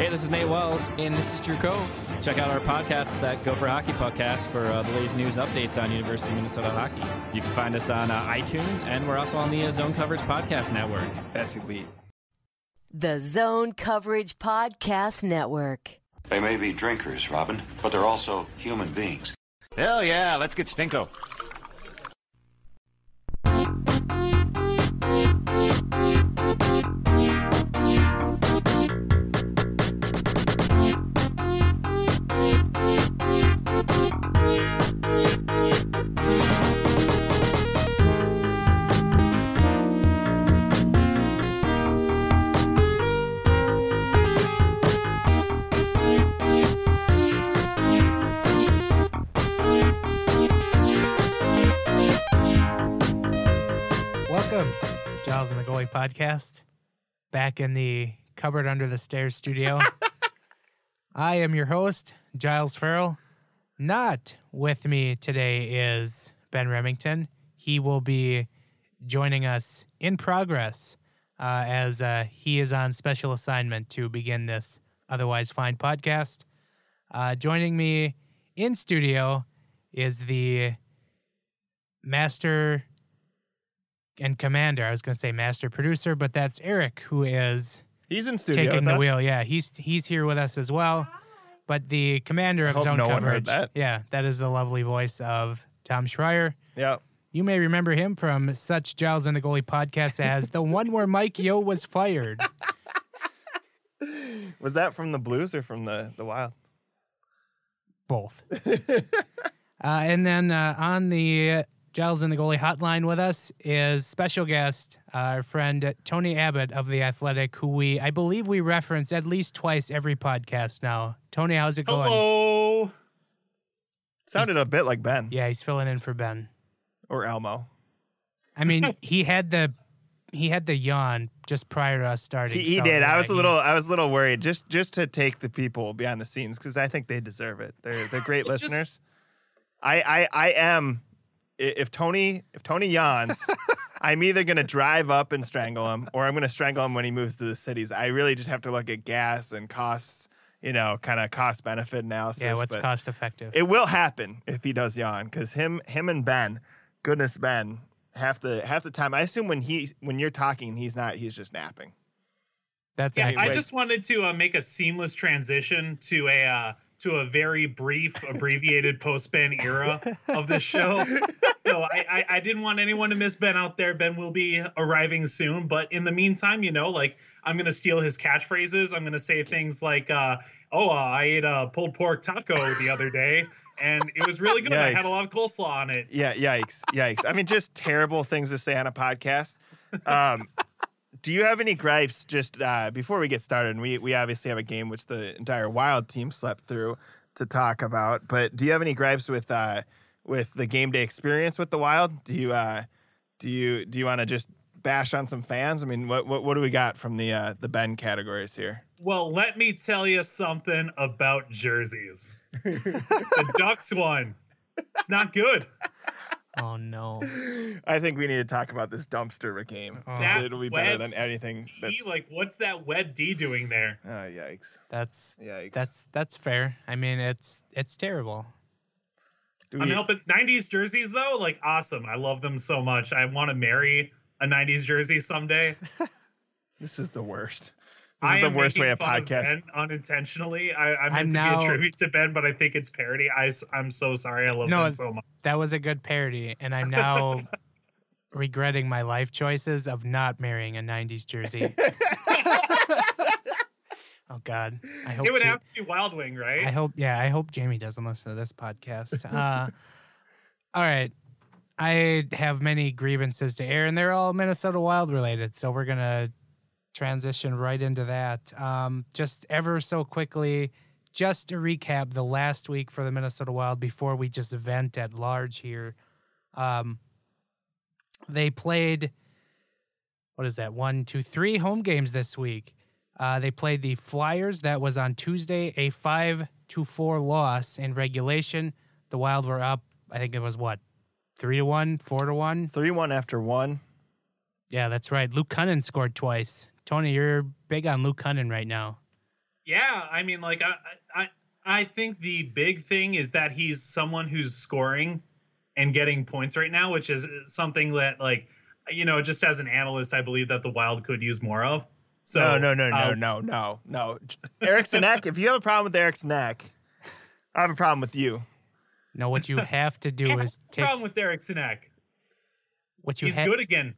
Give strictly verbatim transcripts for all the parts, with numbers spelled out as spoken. Hey, this is Nate Wells. And this is Drew Cove. Check out our podcast, that Gopher Hockey Podcast, for uh, the latest news and updates on University of Minnesota hockey. You can find us on uh, iTunes, and we're also on the uh, Zone Coverage Podcast Network. That's elite. The Zone Coverage Podcast Network. They may be drinkers, Robin, but they're also human beings. Hell yeah, let's get stinko. Giles and the Goalie Podcast, back in the Cupboard Under the Stairs studio. I am your host, Giles Farrell. Not with me today is Ben Remington. He will be joining us in progress uh, as uh, he is on special assignment to begin this otherwise fine podcast. Uh, joining me in studio is the master... and commander, I was going to say master producer, but that's Eric, who is he's in studio taking the us. wheel. Yeah, he's he's here with us as well. But the commander of I hope zone no coverage, one heard that. yeah, that is the lovely voice of Tom Schreier. Yeah, you may remember him from such Giles and the Goalie Podcast as the one where Mike Yo was fired. Was that from the Blues or from the the Wild? Both. uh, and then uh, on the. Uh, Giles and the Goalie Hotline with us is special guest, uh, our friend Tony Abbott of The Athletic, who we, I believe we reference at least twice every podcast now. Tony, how's it going? Hello. Sounded he's, a bit like Ben. Yeah, he's filling in for Ben. Or Elmo. I mean, he had the he had the yawn just prior to us starting. He, he so did. I was a little I was a little worried just just to take the people behind the scenes, because I think they deserve it. They're they're great listeners. Just, I, I I am If Tony if Tony yawns, I'm either going to drive up and strangle him, or I'm going to strangle him when he moves to the cities. I really just have to look at gas and costs, you know, kind of cost-benefit analysis. Yeah, what's cost-effective? It will happen if he does yawn, because him him and Ben, goodness Ben, half the half the time, I assume when he when you're talking, he's not, he's just napping. That's yeah, I just wanted to uh, make a seamless transition to a... Uh, to a very brief, abbreviated post-Ben era of this show. So I, I, I didn't want anyone to miss Ben out there. Ben will be arriving soon. But in the meantime, you know, like, I'm going to steal his catchphrases. I'm going to say things like, uh, oh, uh, I ate a pulled pork taco the other day, and it was really good. Yikes. I had a lot of coleslaw on it. Yeah, yikes, yikes. I mean, just terrible things to say on a podcast. Um Do you have any gripes just uh, before we get started? And we, we obviously have a game which the entire Wild team slept through to talk about. But do you have any gripes with uh, with the game day experience with the Wild? Do you uh, do you do you want to just bash on some fans? I mean, what what, what do we got from the uh, the Ben categories here? Well, let me tell you something about jerseys. The Ducks one, it's not good. Oh, no. I think we need to talk about this dumpster game. Oh. It'll be better than anything. That's... Like, what's that Wed D doing there? Oh, yikes. That's yikes. That's that's fair. I mean, it's it's terrible. We... I'm helping. nineties jerseys, though, like, awesome. I love them so much. I want to marry a nineties jersey someday. This is the worst. This I is the am worst way a podcast. Of Ben unintentionally. I, I meant I'm to now, be a tribute to Ben, but I think it's parody. I, I'm so sorry. I love no, Ben so much. That was a good parody, and I'm now regretting my life choices of not marrying a nineties jersey. Oh, God. I hope it would G- have to be Wild Wing, right? I hope. Yeah, I hope Jamie doesn't listen to this podcast. Uh, all right. I have many grievances to air, and they're all Minnesota Wild related, so we're going to transition right into that. Um, just ever so quickly, just to recap the last week for the Minnesota Wild before we just vent at large here. Um, they played, what is that, one, two, three home games this week. Uh, they played the Flyers. That was on Tuesday, a five to four loss in regulation. The Wild were up, I think it was what, three to one, four to one? three to one after one. Yeah, that's right. Luke Cunnin scored twice. Tony, you're big on Luke Cunnin right now. Yeah, I mean, like, I, I, I think the big thing is that he's someone who's scoring and getting points right now, which is something that, like, you know, just as an analyst, I believe that the Wild could use more of. So no, no, no, no, um, no, no, no. Eric Stanek, if you have a problem with Eric Stanek, I have a problem with you. No, what you have to do is take... problem with Eric Stanek. What you He's ha- good again.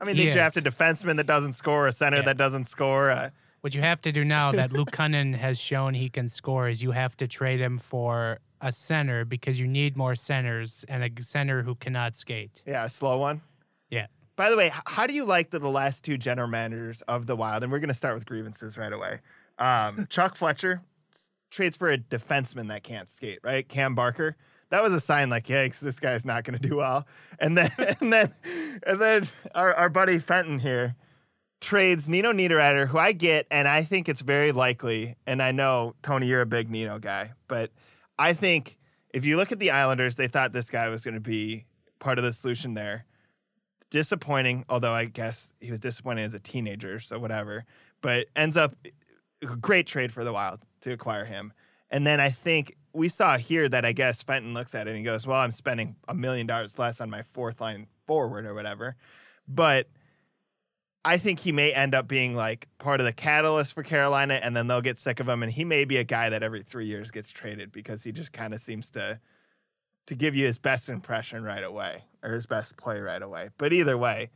I mean, he they is. draft a defenseman that doesn't score, a center yeah. that doesn't score. Uh... What you have to do now that Luke Cunnin has shown he can score is you have to trade him for a center because you need more centers and a center who cannot skate. Yeah, a slow one. Yeah. By the way, how do you like the, the last two general managers of the Wild? And we're going to start with grievances right away. Um, Chuck Fletcher trades for a defenseman that can't skate, right? Cam Barker. That was a sign like, yikes, this guy's not going to do well. And then and then, and then our, our buddy Fenton here trades Nino Niederreiter, who I get, and I think it's very likely, and I know, Tony, you're a big Nino guy, but I think if you look at the Islanders, they thought this guy was going to be part of the solution there. Disappointing, although I guess he was disappointing as a teenager, so whatever. But ends up a great trade for the Wild to acquire him. And then I think we saw here that I guess Fenton looks at it and he goes, well, I'm spending a million dollars less on my fourth line forward or whatever. But I think he may end up being like part of the catalyst for Carolina, and then they'll get sick of him. And he may be a guy that every three years gets traded because he just kind of seems to to give you his best impression right away or his best play right away. But either way,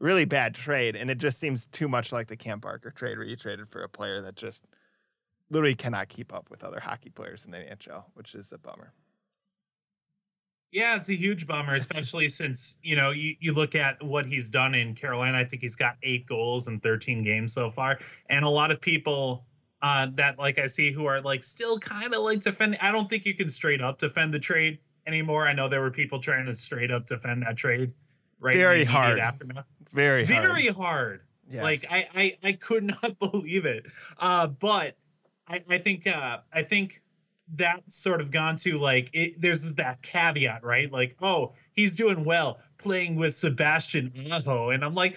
really bad trade. And it just seems too much like the Cam Barker trade where you traded for a player that just literally cannot keep up with other hockey players in the N H L, which is a bummer. Yeah, it's a huge bummer, especially since, you know, you, you look at what he's done in Carolina. I think he's got eight goals in thirteen games so far. And a lot of people uh, that, like, I see who are, like, still kind of, like, defending. I don't think you can straight up defend the trade anymore. I know there were people trying to straight up defend that trade. Right. Very hard. Very, Very hard. Very hard. Yes. Like, I, I, I could not believe it. Uh, but I, I think uh, I think that's sort of gone to, like, it, there's that caveat, right? Like, oh, he's doing well playing with Sebastian Aho. And I'm like,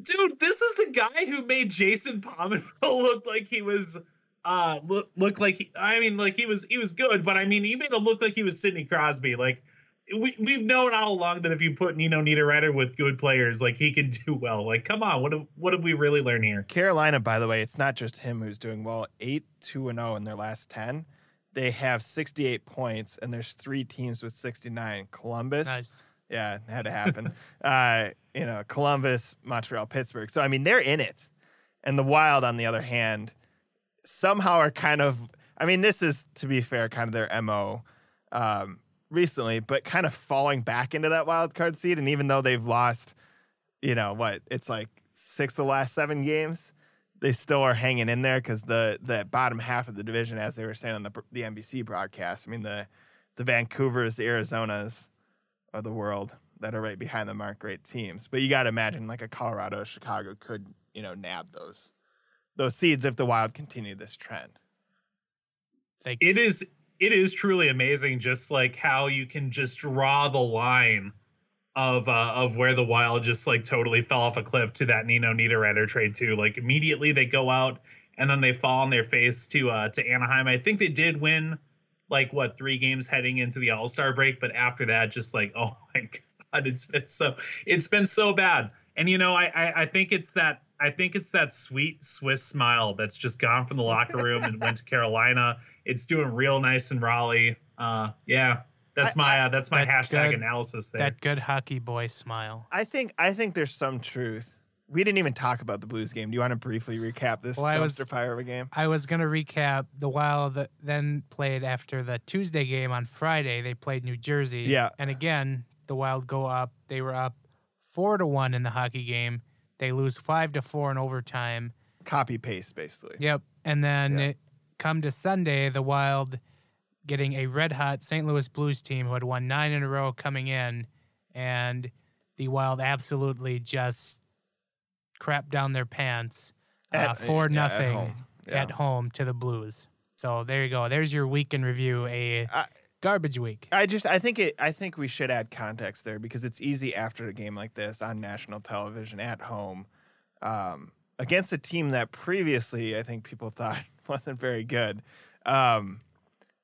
dude, this is the guy who made Jason Pominville look like he was – Uh, look, look like he, I mean, like he was, he was good, but I mean, he made him look like he was Sidney Crosby. Like we, we've known all along that if you put Nino Niederreiter with good players, like he can do well. Like, come on, what have, what did we really learn here? Carolina, by the way, it's not just him who's doing well. Eight, two, and zero in their last ten. They have sixty-eight points, and there's three teams with sixty-nine. Columbus, nice. Yeah, it had to happen. uh, you know, Columbus, Montreal, Pittsburgh. So I mean, they're in it, and the Wild, on the other hand, somehow are kind of, I mean, this is, to be fair, kind of their M O um, recently, but kind of falling back into that wild card seat. And even though they've lost, you know, what, it's like six of the last seven games, they still are hanging in there because the, the bottom half of the division, as they were saying on the the N B C broadcast, I mean, the, the Vancouvers, the Arizonas of the world that are right behind them aren't great teams. But you got to imagine like a Colorado or Chicago could, you know, nab those. Those seeds if the Wild continue this trend. Thank you. It is it is truly amazing just like how you can just draw the line of uh, of where the Wild just like totally fell off a cliff to that Nino Niederreiter trade too. Like immediately they go out and then they fall on their face to uh, to Anaheim. I think they did win like what three games heading into the All-Star break, but after that just like oh my god, it's been so it's been so bad. And you know I I, I think it's that. I think it's that sweet Swiss smile that's just gone from the locker room and went to Carolina. It's doing real nice in Raleigh. Uh, yeah, that's my uh, that's my that hashtag good, analysis there. That good hockey boy smile. I think I think there's some truth. We didn't even talk about the Blues game. Do you want to briefly recap this well, dumpster was, fire of a game? I was going to recap the Wild then played after the Tuesday game on Friday. They played New Jersey. Yeah. And again, the Wild go up. They were up four to one in the hockey game. They lose five to four in overtime. Copy paste, basically. Yep. And then yep. It come to Sunday, the Wild getting a red hot Saint Louis Blues team who had won nine in a row coming in, and the Wild absolutely just crap down their pants uh, at, for yeah, nothing at home. Yeah. at home to the Blues. So there you go. There's your week in review. A I- Garbage week. I just, I think it, I think we should add context there because it's easy after a game like this on national television at home, um, against a team that previously I think people thought wasn't very good, um,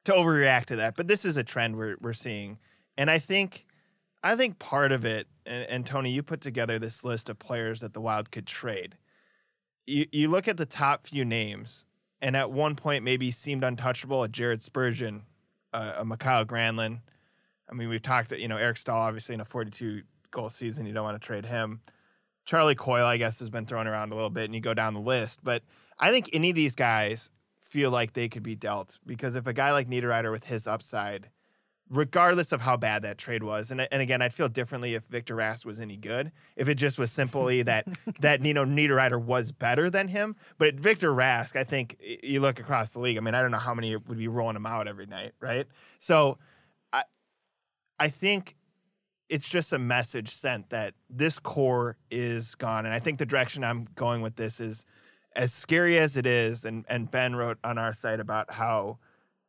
to overreact to that. But this is a trend we're we're seeing, and I think I think part of it. And, and Tony, you put together this list of players that the Wild could trade. You you look at the top few names, and at one point maybe seemed untouchable: a Jared Spurgeon, uh, a Mikhail Granlund. I mean, we've talked, you know, Eric Staal, obviously in a forty-two goal season, you don't want to trade him. Charlie Coyle, I guess, has been thrown around a little bit, and you go down the list. But I think any of these guys feel like they could be dealt, because if a guy like Niederreiter with his upside, regardless of how bad that trade was, and and again, I'd feel differently if Victor Rask was any good, if it just was simply that that Nino Niederreiter was better than him. But Victor Rask, I think you look across the league, I mean, I don't know how many would be rolling him out every night, right? So I I think it's just a message sent that this core is gone. And I think the direction I'm going with this is, as scary as it is, and, and Ben wrote on our site about how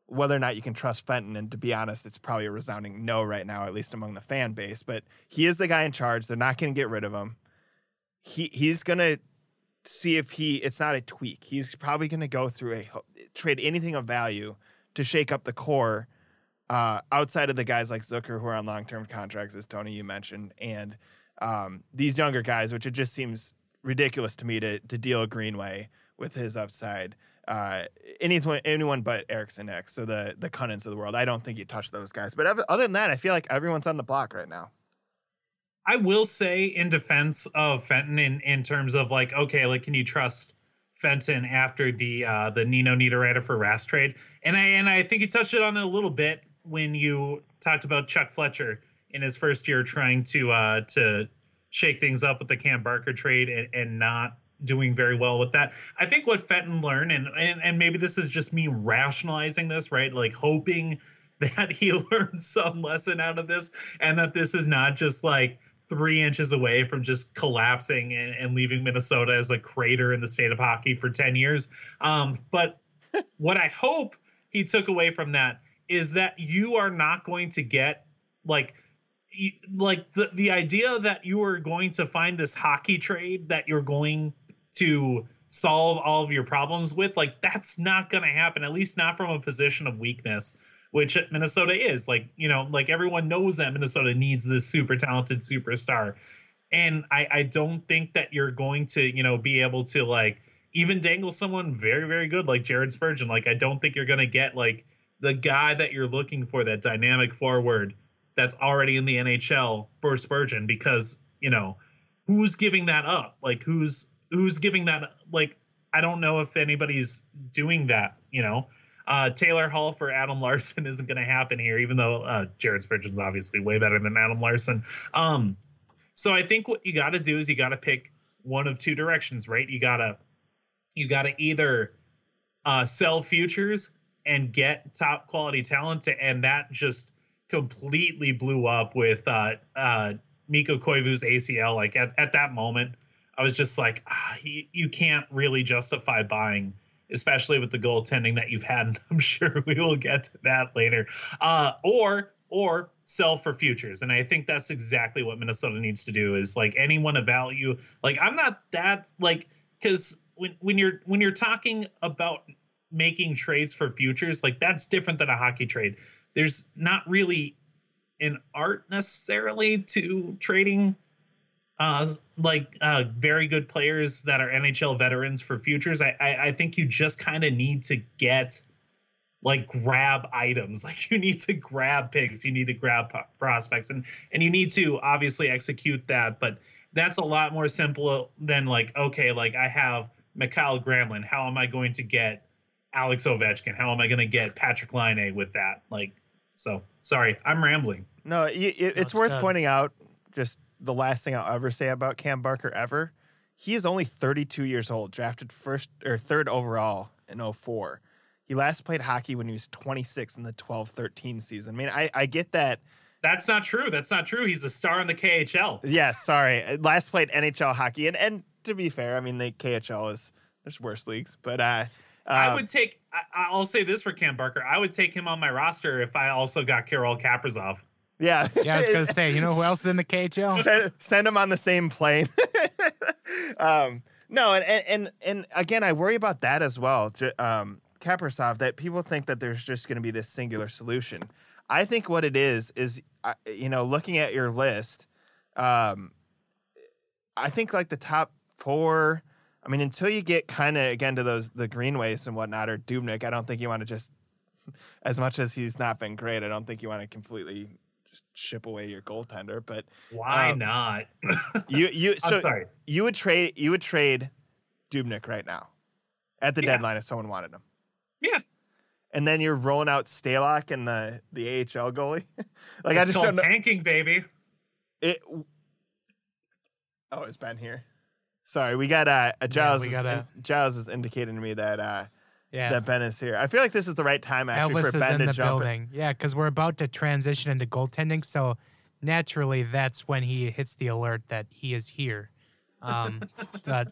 whether or not you can trust Fenton, and to be honest, it's probably a resounding no right now, at least among the fan base, but he is the guy in charge. They're not going to get rid of him. He He's going to see if he, it's not a tweak. He's probably going to go through a, trade anything of value to shake up the core, Uh, outside of the guys like Zucker who are on long-term contracts, as Tony, you mentioned, and um, these younger guys, which it just seems ridiculous to me to to deal Greenway with his upside. Uh, anyone, anyone but Eriksson Ek, so the, the Cunnins of the world. I don't think you touch those guys. But other than that, I feel like everyone's on the block right now. I will say, in defense of Fenton, in, in terms of like, okay, like, can you trust Fenton after the uh, the Nino Niederreiter for Rask trade? And I, and I think you touched it on it a little bit when you talked about Chuck Fletcher in his first year trying to uh, to shake things up with the Cam Barker trade and, and not doing very well with that. I think what Fenton learned, and, and, and maybe this is just me rationalizing this, right? Like hoping that he learned some lesson out of this and that this is not just like three inches away from just collapsing and, and leaving Minnesota as a crater in the state of hockey for ten years. Um, but what I hope he took away from that is that you are not going to get like like the, the idea that you are going to find this hockey trade that you're going to solve all of your problems with. Like, that's not going to happen, at least not from a position of weakness, which Minnesota is. Like, you know, like everyone knows that Minnesota needs this super talented superstar. And I, I don't think that you're going to, you know, be able to like even dangle someone very, very good like Jared Spurgeon. Like, I don't think you're going to get like the guy that you're looking for, that dynamic forward that's already in the N H L for Spurgeon, because, you know, who's giving that up? Like, who's, who's giving that? Like, I don't know if anybody's doing that, you know, uh, Taylor Hall for Adam Larson isn't going to happen here, even though uh, Jared Spurgeon's obviously way better than Adam Larson. Um, so I think what you got to do is you got to pick one of two directions, right? You gotta, you gotta either uh, sell futures and get top quality talent. To, and that just completely blew up with uh, uh, Mikko Koivu's A C L. Like at, at that moment, I was just like, ah, he, you can't really justify buying, especially with the goaltending that you've had. And I'm sure we will get to that later. Uh, or or sell for futures. And I think that's exactly what Minnesota needs to do, is like anyone of value. Like, I'm not that like, because when, when you're when you're talking about making trades for futures, like that's different than a hockey trade. There's not really an art necessarily to trading uh like uh very good players that are N H L veterans for futures. I I, I think you just kind of need to get like grab items. Like, you need to grab picks, you need to grab prospects, and and you need to obviously execute that. But that's a lot more simple than like, okay, like I have Mikhail Granlund, how am I going to get Alex Ovechkin? How am I going to get Patrick Laine with that? Like, so sorry, I'm rambling. No, you, it, it's, no, it's worth good. pointing out just the last thing I'll ever say about Cam Barker ever. He is only thirty-two years old, drafted first or third overall in oh four. He last played hockey when he was twenty-six in the twelve thirteen season. I mean, I, I get that. That's not true. That's not true. He's a star in the K H L. Yes, yeah, sorry. Last played N H L hockey. And, and to be fair, I mean, the K H L is, there's worse leagues, but, uh, Um, I would take, I, I'll say this for Cam Barker, I would take him on my roster if I also got Kirill Kaprizov. Yeah. Yeah, I was going to say, you know who else is in the K H L? Send, send him on the same plane. um, No, and, and, and again, I worry about that as well, um, Kaprasov, that people think that there's just going to be this singular solution. I think what it is is, you know, looking at your list, um, I think like the top four, I mean, until you get kind of, again, to those the Greenways and whatnot, or Dubnyk, I don't think you want to just, as much as he's not been great, I don't think you want to completely just ship away your goaltender. But why um, not? you you so I'm sorry. you would trade you would trade Dubnyk right now at the yeah. deadline if someone wanted him. Yeah. And then you're rolling out Stalock and the the A H L goalie. like it's I just called tanking, baby. It. Oh, it's Ben here. Sorry, we got uh, a Giles. Yeah, we got a... Giles is indicating to me that. Uh, Yeah. That Ben is here. I feel like this is the right time actually Elvis for Ben to jump building. in. Yeah, because we're about to transition into goaltending, so naturally that's when he hits the alert that he is here. Um, but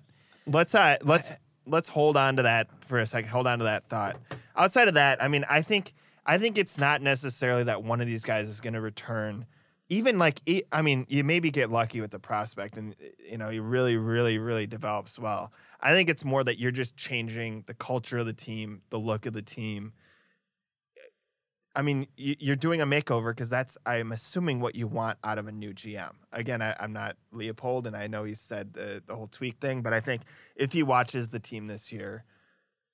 let's uh, let's I, let's hold on to that for a second. Hold on to that thought. Outside of that, I mean, I think I think it's not necessarily that one of these guys is going to return. Even like I mean, you maybe get lucky with the prospect, and you know he really, really, really develops well. I think it's more that you're just changing the culture of the team, the look of the team. I mean, you're doing a makeover because that's, I'm assuming, what you want out of a new G M. Again, I, I'm not Leopold, and I know he said the, the whole tweak thing, but I think if he watches the team this year,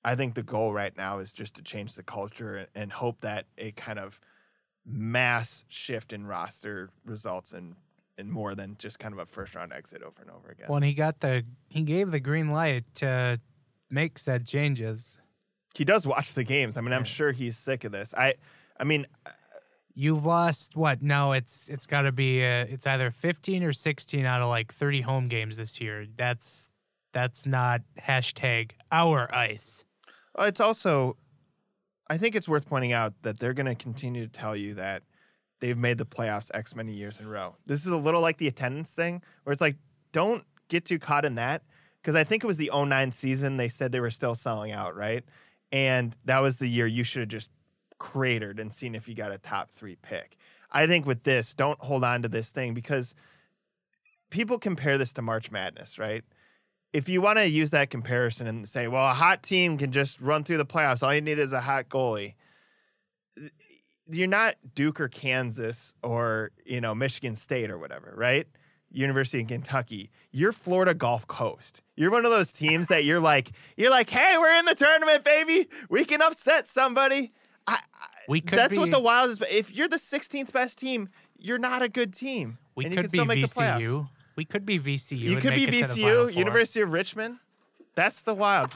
I think the goal right now is just to change the culture and hope that a kind of mass shift in roster results in and more than just kind of a first round exit over and over again. When he got the he gave the green light to make said changes. He does watch the games. I mean, I'm sure he's sick of this. I I mean, you've lost what? No, it's it's got to be uh, it's either fifteen or sixteen out of like thirty home games this year. That's that's not hashtag our ice. Well, it's also, I think it's worth pointing out that they're going to continue to tell you that they've made the playoffs X many years in a row. This is a little like the attendance thing, where it's like, don't get too caught in that, because I think it was the oh nine season they said they were still selling out, right? And that was the year you should have just cratered and seen if you got a top three pick. I think with this, don't hold on to this thing, because people compare this to March Madness, right? If you want to use that comparison and say, well, a hot team can just run through the playoffs, all you need is a hot goalie, you're not Duke or Kansas or, you know, Michigan State or whatever, right? University of Kentucky. You're Florida Gulf Coast. You're one of those teams that you're like, you're like, hey, we're in the tournament, baby. We can upset somebody. I, I, we could that's be, what the Wild is. If you're the sixteenth best team, you're not a good team. We and could you can still be make V C U. The playoffs. We could be V C U. You could be V C U, University of Richmond. That's the Wild.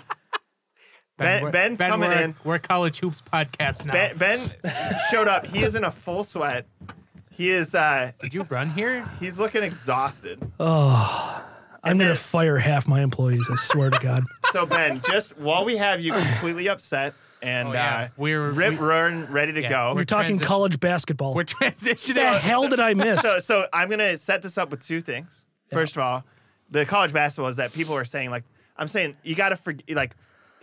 Ben, ben, Ben's ben, coming we're, in. We're College Hoops podcast now. Ben, ben showed up. He is in a full sweat. He is. Uh, Did you run here? He's looking exhausted. Oh, and I'm then, gonna fire half my employees. I swear to God. So Ben, just while we have you completely upset and oh, yeah. uh, we're rip we, run ready to yeah, go. We're, we're talking college basketball. We're transitioning. What the hell so, did I miss? So, so I'm gonna set this up with two things. Yeah. First of all, the college basketball is that people are saying like I'm saying you gotta forget like.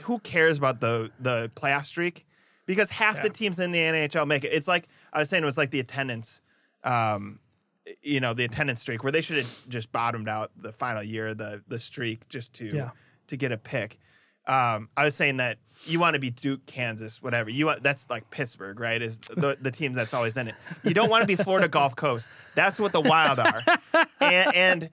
Who cares about the the playoff streak? Because half yeah. the teams in the N H L make it. It's like I was saying, it was like the attendance, um, you know, the attendance streak where they should have just bottomed out the final year, the the streak just to yeah. to get a pick. Um, I was saying that you want to be Duke, Kansas, whatever. You want, that's like Pittsburgh, right? Is the the team that's always in it. You don't want to be Florida Gulf Coast. That's what the Wild are. And, and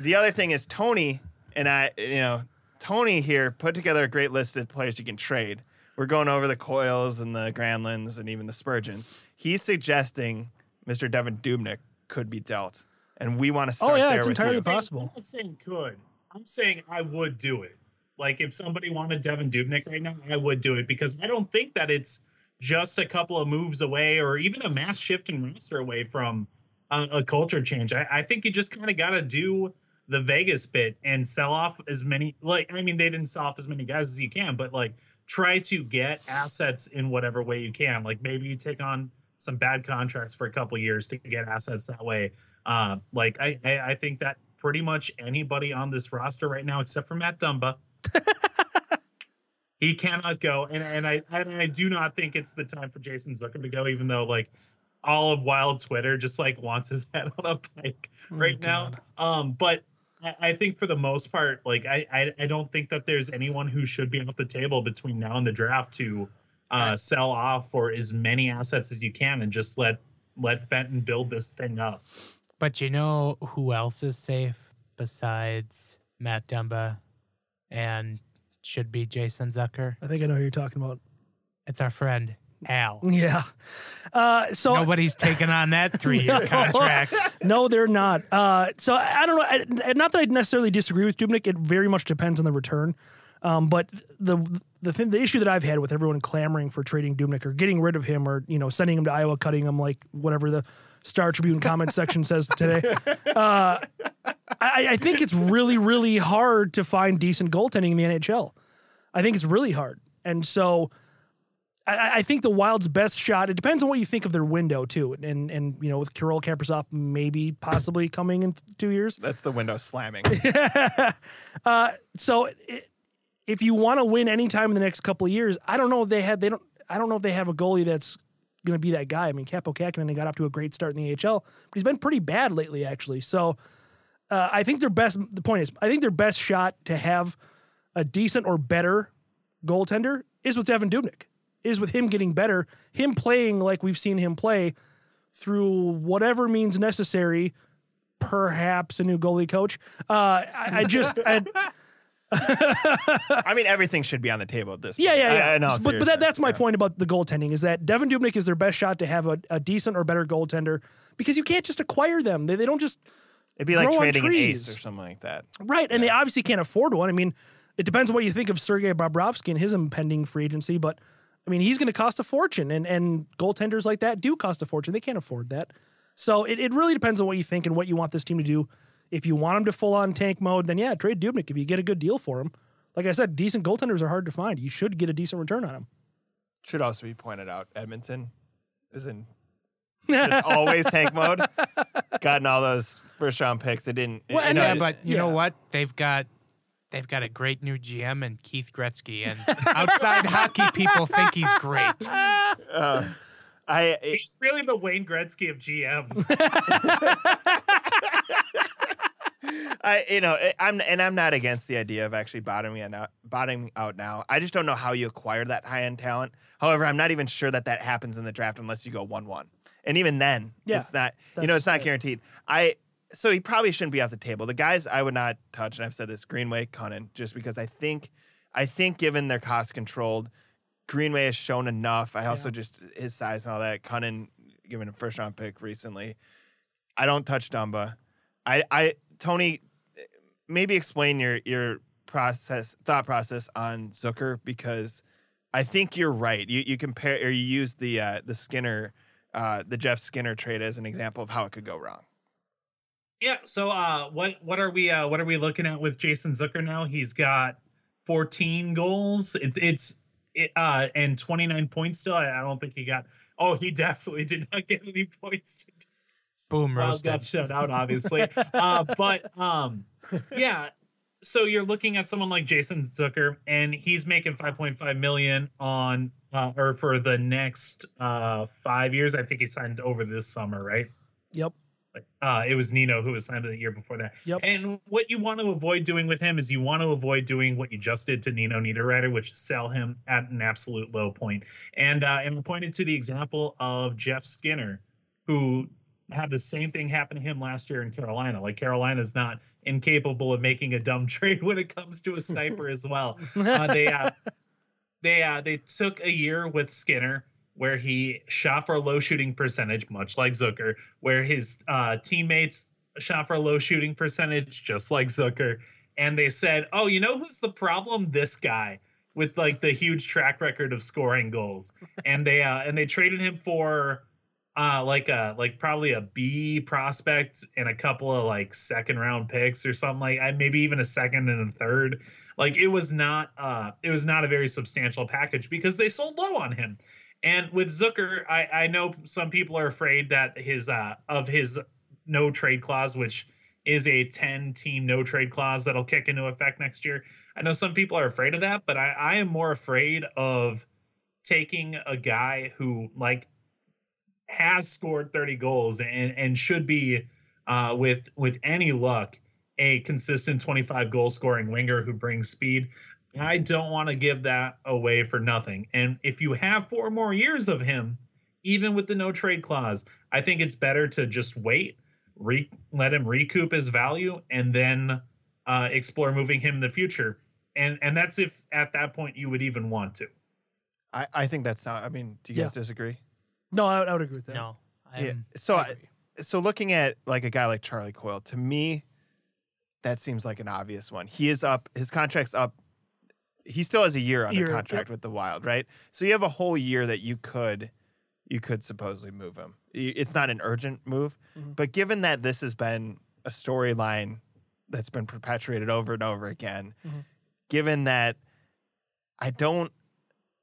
the other thing is Tony and I, you know. Tony here put together a great list of players you can trade. We're going over the Coils and the Granlunds and even the Spurgeons. He's suggesting Mister Devin Dubnyk could be dealt, and we want to start. Oh yeah, there it's with entirely you. possible. I'm saying could. I'm saying I would do it. Like if somebody wanted Devin Dubnyk right now, I would do it because I don't think that it's just a couple of moves away or even a mass shift in roster away from a, a culture change. I, I think you just kind of got to do the Vegas bit and sell off as many, like, I mean, they didn't sell off as many guys as you can, but like try to get assets in whatever way you can. Like maybe you take on some bad contracts for a couple of years to get assets that way. Uh, like I, I, I think that pretty much anybody on this roster right now, except for Matt Dumba, he cannot go. And, and I, and I do not think it's the time for Jason Zucker to go, even though like, all of Wild Twitter just like wants his head on a pike right oh, now. Um, but I think for the most part, like I, I, I don't think that there's anyone who should be off the table between now and the draft to uh, sell off for as many assets as you can and just let let Fenton build this thing up. But you know who else is safe besides Matt Dumba and should be Jason Zucker? I think I know who you're talking about. It's our friend Al. Yeah. Uh, so nobody's taking on that three-year contract. No, they're not. Uh, so I don't know. I, not that I necessarily disagree with Dubnyk. It very much depends on the return. Um, but the the thing, the issue that I've had with everyone clamoring for trading Dubnyk or getting rid of him or you know sending him to Iowa, cutting him like whatever the Star Tribune comment section says today. Uh, I, I think it's really, really hard to find decent goaltending in the N H L. I think it's really hard, and so. I, I think the Wild's best shot, it depends on what you think of their window, too. And, and you know, with Kirill Kaprasov maybe possibly coming in th- two years. That's the window slamming. uh, so it, if you want to win any time in the next couple of years, I don't know if they have, they don't, I don't know if they have a goalie that's going to be that guy. I mean, Capo Kakinen got off to a great start in the A H L, but he's been pretty bad lately, actually. So uh, I think their best, the point is, I think their best shot to have a decent or better goaltender is with Devin Dubnyk. Is with him getting better, him playing like we've seen him play through whatever means necessary, perhaps a new goalie coach. Uh, I, I just... I, I mean, everything should be on the table at this point. Yeah, yeah, yeah. I, I know, but but that, that's my yeah. point about the goaltending is that Devin Dubnyk is their best shot to have a, a decent or better goaltender because you can't just acquire them. They, they don't just It'd be like trading an ace or something like that. Right, and yeah. they obviously can't afford one. I mean, it depends on what you think of Sergei Bobrovsky and his impending free agency, but... I mean, he's going to cost a fortune, and, and goaltenders like that do cost a fortune. They can't afford that. So it, it really depends on what you think and what you want this team to do. If you want them to full-on tank mode, then, yeah, trade Dubnyk if you get a good deal for him. Like I said, decent goaltenders are hard to find. You should get a decent return on them. Should also be pointed out, Edmonton is in just always tank mode. Gotten all those first-round picks. They didn't. Well, it, and yeah, it, but you yeah. know what? They've got... They've got a great new G M and Keith Gretzky, and outside hockey people think he's great. Uh, I it, he's really the Wayne Gretzky of G Ms. I, you know, I'm and I'm not against the idea of actually bottoming out, bottoming out now. I just don't know how you acquire that high-end talent. However, I'm not even sure that that happens in the draft unless you go one-one, and even then, yeah, it's not. You know, it's not guaranteed. I. So he probably shouldn't be off the table. The guys I would not touch, and I've said this, Greenway, Cunnin, just because I think, I think given their cost controlled, Greenway has shown enough. I also yeah. just his size and all that. Cunnin, given a first round pick recently, I don't touch Dumba. I, I, Tony, maybe explain your your process, thought process on Zucker because I think you're right. You you compare or you use the uh, the Skinner, uh, the Jeff Skinner trade as an example of how it could go wrong. Yeah, so uh, what what are we uh, what are we looking at with Jason Zucker now? He's got fourteen goals. It's it's it, uh, and twenty-nine points still. I, I don't think he got. Oh, he definitely did not get any points. Boom, roasted. Got shut out, obviously. uh, but um, yeah, so you're looking at someone like Jason Zucker, and he's making five point five million on uh, or for the next uh, five years. I think he signed over this summer, right? Yep. Uh, it was Nino who was signed the year before that. Yep. And what you want to avoid doing with him is you want to avoid doing what you just did to Nino Niederreiter, which is sell him at an absolute low point. And uh, and we pointed to the example of Jeff Skinner, who had the same thing happen to him last year in Carolina. Like Carolina's not incapable of making a dumb trade when it comes to a sniper as well. Uh, they uh, they uh, they took a year with Skinner, where he shot for a low shooting percentage, much like Zucker, where his uh, teammates shot for a low shooting percentage, just like Zucker. And they said, oh, you know who's the problem? This guy with like the huge track record of scoring goals. And they uh, and they traded him for uh, like a like probably a B prospect and a couple of like second round picks or something like that, maybe even a second and a third. Like it was not uh, it was not a very substantial package because they sold low on him. And with Zucker, I, I know some people are afraid that his uh, of his no trade clause, which is a ten team no trade clause that'll kick into effect next year. I know some people are afraid of that, but I, I am more afraid of taking a guy who like has scored thirty goals and, and should be uh, with with any luck a consistent twenty-five goal scoring winger who brings speed. I don't want to give that away for nothing. And if you have four more years of him, even with the no trade clause, I think it's better to just wait, re- let him recoup his value, and then uh, explore moving him in the future. And and that's if at that point you would even want to. I, I think that's not, I mean, do you yeah. guys disagree? No, I, I would agree with that. No. I yeah. So I I, so looking at like a guy like Charlie Coyle, to me, that seems like an obvious one. He is up, his contract's up. He still has a year under year, contract yep. with the Wild, right? So you have a whole year that you could, you could supposedly move him. It's not an urgent move, mm-hmm. but given that this has been a storyline that's been perpetuated over and over again, mm-hmm. given that I don't,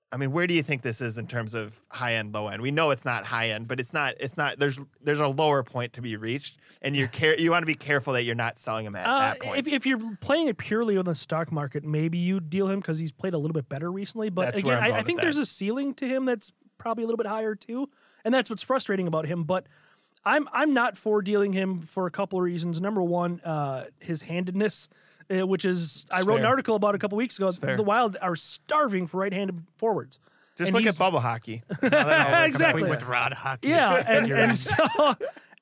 I mean, where do you think this is in terms of high end, low end? We know it's not high end, but it's not. It's not. There's there's a lower point to be reached, and you care. You want to be careful that you're not selling him at uh, that point. If, if you're playing it purely on the stock market, maybe you deal him because he's played a little bit better recently. But that's again, I, I think there's a ceiling to him that's probably a little bit higher too, and that's what's frustrating about him. But I'm I'm not for dealing him for a couple of reasons. Number one, uh, his handedness. Uh, which is, it's I wrote fair. an article about a couple weeks ago. The Wild are starving for right-handed forwards. Just and look at bubble hockey. exactly. With rod hockey. Yeah, and, and so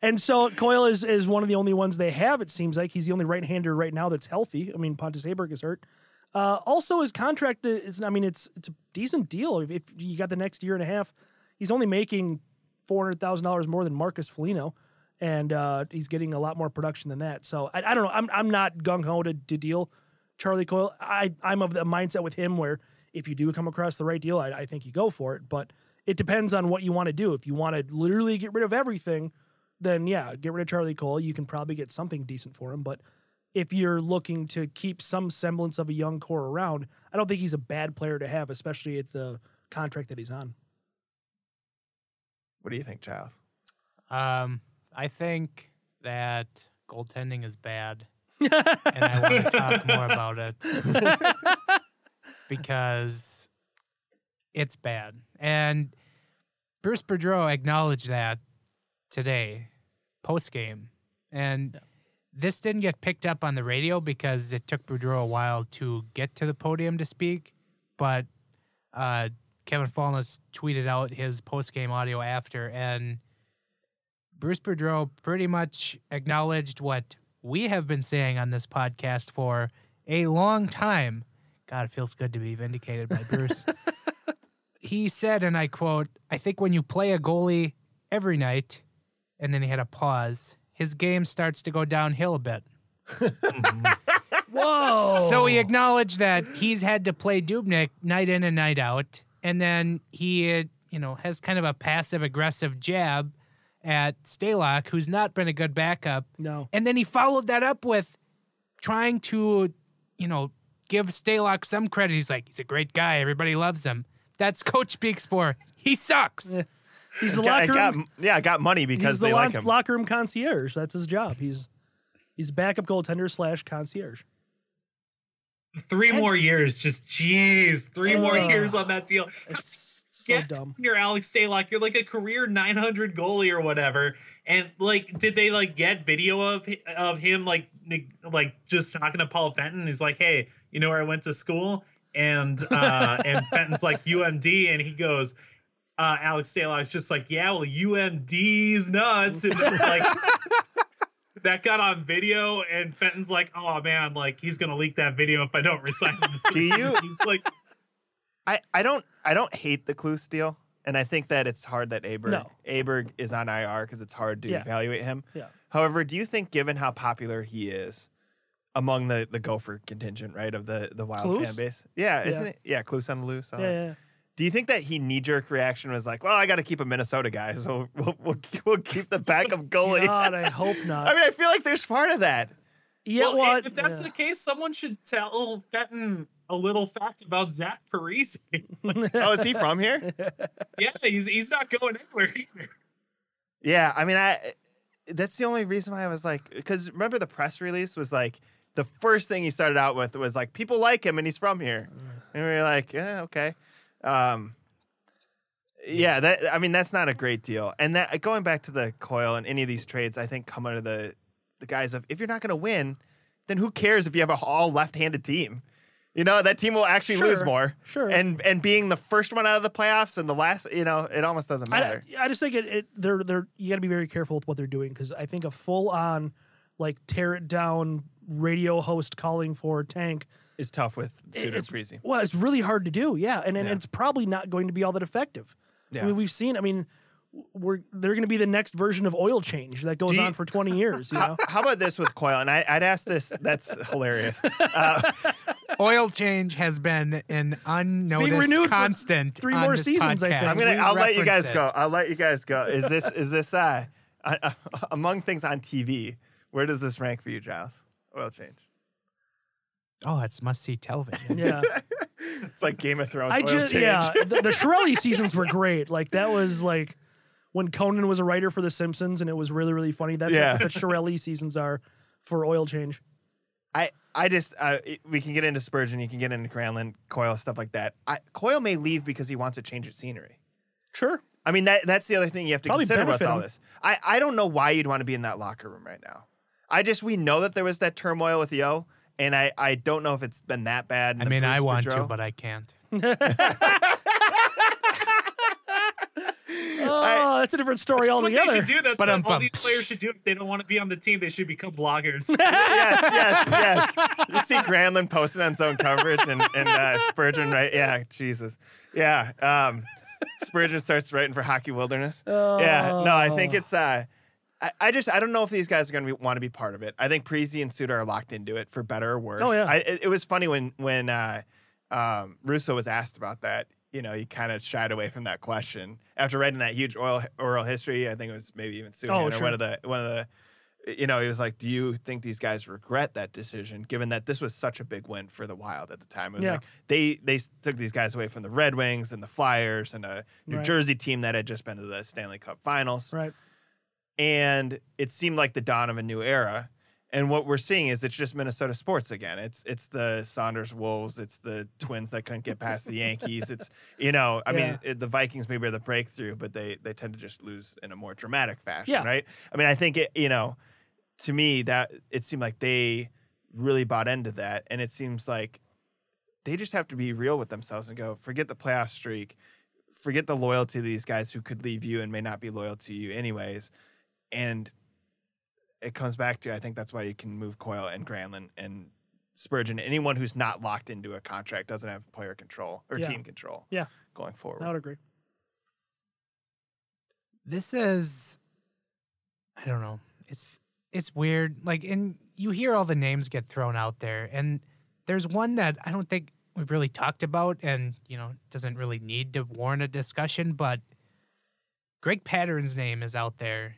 and so Coyle is, is one of the only ones they have, it seems like. He's the only right-hander right now that's healthy. I mean, Pontus Heiberg is hurt. Uh, also, his contract is, I mean, it's it's a decent deal. If, if you got the next year and a half, he's only making four hundred thousand dollars more than Marcus Foligno. And uh, he's getting a lot more production than that. So I, I don't know. I'm I'm not gung-ho to, to deal Charlie Coyle. I, I'm of the mindset with him where if you do come across the right deal, I, I think you go for it. But it depends on what you want to do. If you want to literally get rid of everything, then yeah, get rid of Charlie Coyle. You can probably get something decent for him. But if you're looking to keep some semblance of a young core around, I don't think he's a bad player to have, especially at the contract that he's on. What do you think, Charles? Um... I think that goaltending is bad, and I want to talk more about it because it's bad. And Bruce Boudreau acknowledged that today, post-game. And yeah. this didn't get picked up on the radio because it took Boudreau a while to get to the podium to speak, but uh, Kevin Faulkner tweeted out his post-game audio after, and Bruce Boudreau pretty much acknowledged what we have been saying on this podcast for a long time. God, it feels good to be vindicated by Bruce. He said, and I quote, "I think when you play a goalie every night," and then he had a pause, "his game starts to go downhill a bit." Whoa. So he acknowledged that he's had to play Dubnyk night in and night out, and then he, you know, has kind of a passive-aggressive jab at Stalock, who's not been a good backup. No. And then he followed that up with trying to, you know, give Stalock some credit. He's like, he's a great guy. Everybody loves him. That's coach speaks for, he sucks. Yeah. He's the locker room. Got, yeah, I got money because they the like lo- him. Locker room concierge. That's his job. He's he's backup goaltender slash concierge. Three and, more years. Just, geez, three uh, more years on that deal. So yeah, dumb. You're Alex Stalock. You're like a career nine hundred goalie or whatever. And like, did they like get video of of him like like just talking to Paul Fenton? He's like, "Hey, you know where I went to school?" And uh, and Fenton's like U M D, and he goes, uh, "Alex Stalock's just like, yeah, well, U M D's nuts." And it's like that got on video, and Fenton's like, "Oh man, like he's gonna leak that video if I don't resign." Do you? He's like. I, I don't I don't hate the Kluse deal, and I think that it's hard that Heiberg no. Heiberg is on I R because it's hard to yeah. evaluate him. Yeah. However, do you think, given how popular he is among the, the Gopher contingent, right, of the, the Wild Kluse fan base? Yeah, yeah, isn't it? Yeah, Kluse on the loose. Yeah, yeah. Do you think that he knee-jerk reaction was like, "Well, I got to keep a Minnesota guy, so we'll we'll, we'll keep the backup goalie"? God, I hope not. I mean, I feel like there's part of that. Yeah, well, well if, if that's yeah. the case, someone should tell Fenton a little fact about Zach Parise. Like, oh, is he from here? Yeah, he's he's not going anywhere either. Yeah, I mean, I that's the only reason why I was like, because remember the press release was like the first thing he started out with was like, people like him and he's from here, and we were like, yeah, okay, um, yeah. That I mean, that's not a great deal. And that going back to the Coyle and any of these trades, I think come under the the guise of if you're not going to win, then who cares if you have an all left-handed team? You know, that team will actually sure, lose more. Sure. And and being the first one out of the playoffs and the last, you know, it almost doesn't matter. I, I just think it, it they're they're you got to be very careful with what they're doing, because I think a full-on, like, tear-it-down radio host calling for Tank is tough with Suter and Freezy. Well, it's really hard to do, yeah. And, and yeah. it's probably not going to be all that effective. Yeah. I mean, we've seen, I mean, we're they're going to be the next version of Oil Change that goes you, on for twenty years, you know? How about this with Coil? And I, I'd ask this. That's hilarious. Uh, Oil Change has been an unnoticed constant three more seasons, podcast. I think. I'm gonna, I'll let you guys it. go. I'll let you guys go. Is this, is this uh, uh, among things on T V, where does this rank for you, Giles? Oil Change. Oh, it's must-see television. Yeah. It's like Game of Thrones. I oil just, change. Yeah, the, the Shirelli seasons were great. Like, that was, like, when Conan was a writer for The Simpsons, and it was really, really funny. That's yeah. what the Shirelli seasons are for Oil Change. I, I just, uh, we can get into Spurgeon, you can get into Granlund, Coil, stuff like that. I, Coil may leave because he wants a change of scenery. Sure. I mean, that that's the other thing you have to Probably consider about him. all this. I, I don't know why you'd want to be in that locker room right now. I just, we know that there was that turmoil with Yo, and I, I don't know if it's been that bad. I mean, I want to, but I can't. Oh, I, that's a different story that's altogether. What they should do. That's but what um, all bump. these players should do. If they don't want to be on the team, they should become bloggers. Yes, yes, yes. You see Granlund posted on Zone Coverage and, and uh, Spurgeon, right? Yeah, Jesus. Yeah. Um, Spurgeon starts writing for Hockey Wilderness. Oh. Yeah. No, I think it's... Uh, I, I just... I don't know if these guys are going to want to be part of it. I think Parisi and Suter are locked into it, for better or worse. Oh, yeah. I, it, it was funny when, when uh, um, Russo was asked about that. You know, he kind of shied away from that question after writing that huge oil, oral history. I think it was maybe even Suhan oh, or sure. one of the one of the. You know, he was like, "Do you think these guys regret that decision, given that this was such a big win for the Wild at the time?" It was yeah. like they they took these guys away from the Red Wings and the Flyers and a New right. Jersey team that had just been to the Stanley Cup Finals, right? And it seemed like the dawn of a new era. And what we're seeing is it's just Minnesota sports again. It's it's the Saunders Wolves. It's the Twins that couldn't get past the Yankees. It's, you know, I yeah. mean, it, the Vikings maybe are the breakthrough, but they, they tend to just lose in a more dramatic fashion, yeah. right? I mean, I think, it, you know, to me, that it seemed like they really bought into that. And it seems like they just have to be real with themselves and go, forget the playoff streak, forget the loyalty to these guys who could leave you and may not be loyal to you anyways. And it comes back to, I think that's why you can move Coil and Granlund and Spurgeon. Anyone who's not locked into a contract doesn't have player control or yeah. team control yeah. going forward. I would agree. This is, I don't know. It's, it's weird. Like, and you hear all the names get thrown out there, and there's one that I don't think we've really talked about, and, you know, doesn't really need to warrant a discussion, but Greg Patterne's name is out there.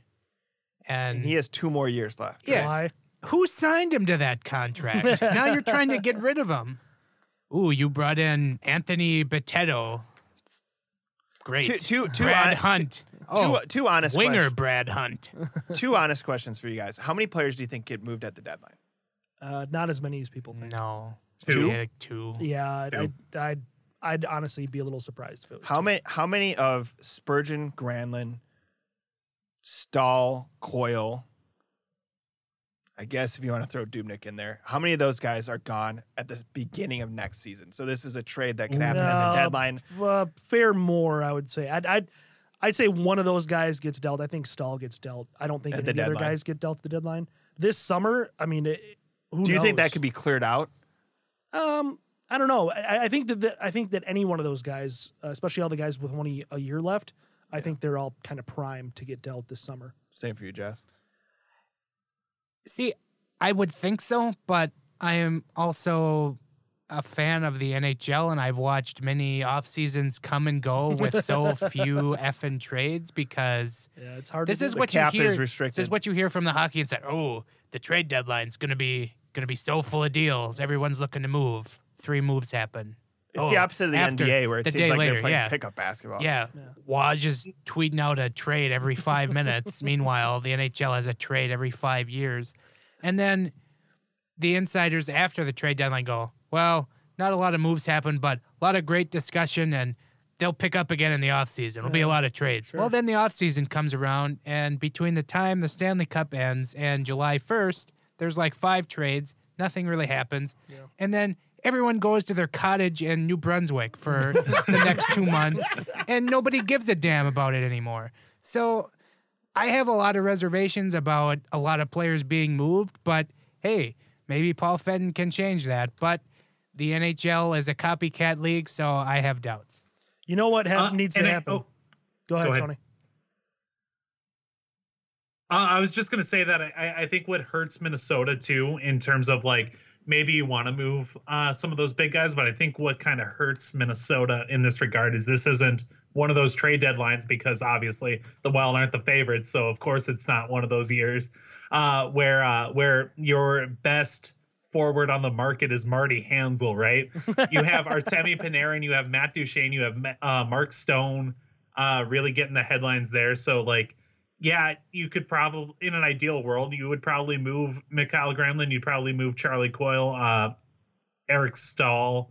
And, and he has two more years left. Yeah. Why? Who signed him to that contract? Now you're trying to get rid of him. Ooh, you brought in Anthony Beteto. Great. Two, two, two Brad on, Hunt. Two, oh, two, two honest winger questions. Brad Hunt. Two honest questions for you guys. How many players do you think get moved at the deadline? Uh, not as many as people think. No. Two? Yeah, two. yeah two. I'd, I'd, I'd honestly be a little surprised if it was how two. Many, how many of Spurgeon, Granlund, Stahl, Coil, I guess if you want to throw Dubnyk in there, how many of those guys are gone at the beginning of next season? So this is a trade that could happen no, at the deadline. Uh, fair more, I would say. I'd, I'd I'd say one of those guys gets dealt. I think Stahl gets dealt. I don't think any of the other guys get dealt at the deadline. This summer, I mean, it, who knows? Do you think that could be cleared out? Um, I don't know. I, I think that the, I think that any one of those guys, uh, especially all the guys with only a year left, I yeah. think they're all kind of primed to get dealt this summer. Same for you, Jess. See, I would think so, but I am also a fan of the N H L, and I've watched many off seasons come and go with so few effing trades because yeah, it's hard. This to is what the cap you hear. Is restricted. This is what you hear from the hockey and say, "Oh, the trade deadline's gonna be gonna be so full of deals. Everyone's looking to move. Three moves happen." It's oh, the opposite of the N B A where it seems like later, they're playing yeah. pickup basketball. Yeah. yeah. Waj is tweeting out a trade every five minutes. Meanwhile, the N H L has a trade every five years. And then the insiders after the trade deadline go, well, not a lot of moves happen, but a lot of great discussion, and they'll pick up again in the offseason. It'll yeah. be a lot of trades. Sure. Well, then the offseason comes around, and between the time the Stanley Cup ends and July first, there's like five trades. Nothing really happens. Yeah. And then everyone goes to their cottage in New Brunswick for the next two months, and nobody gives a damn about it anymore. So I have a lot of reservations about a lot of players being moved, but hey, maybe Paul Fenton can change that. But the N H L is a copycat league, so I have doubts. You know what ha uh, needs to I, happen? Oh, go ahead, go ahead. Tony. Uh, I was just going to say that I, I think what hurts Minnesota, too, in terms of, like, maybe you want to move uh, some of those big guys, but I think what kind of hurts Minnesota in this regard is this isn't one of those trade deadlines, because obviously the Wild aren't the favorites. So, of course, it's not one of those years uh, where uh, where your best forward on the market is Marty Hansel, right? You have Artemi Panarin, you have Matt Duchene, you have uh, Mark Stone uh, really getting the headlines there. So, like, yeah, you could probably, in an ideal world, you would probably move Mikhail Granlund. You'd probably move Charlie Coyle, uh, Eric Staal.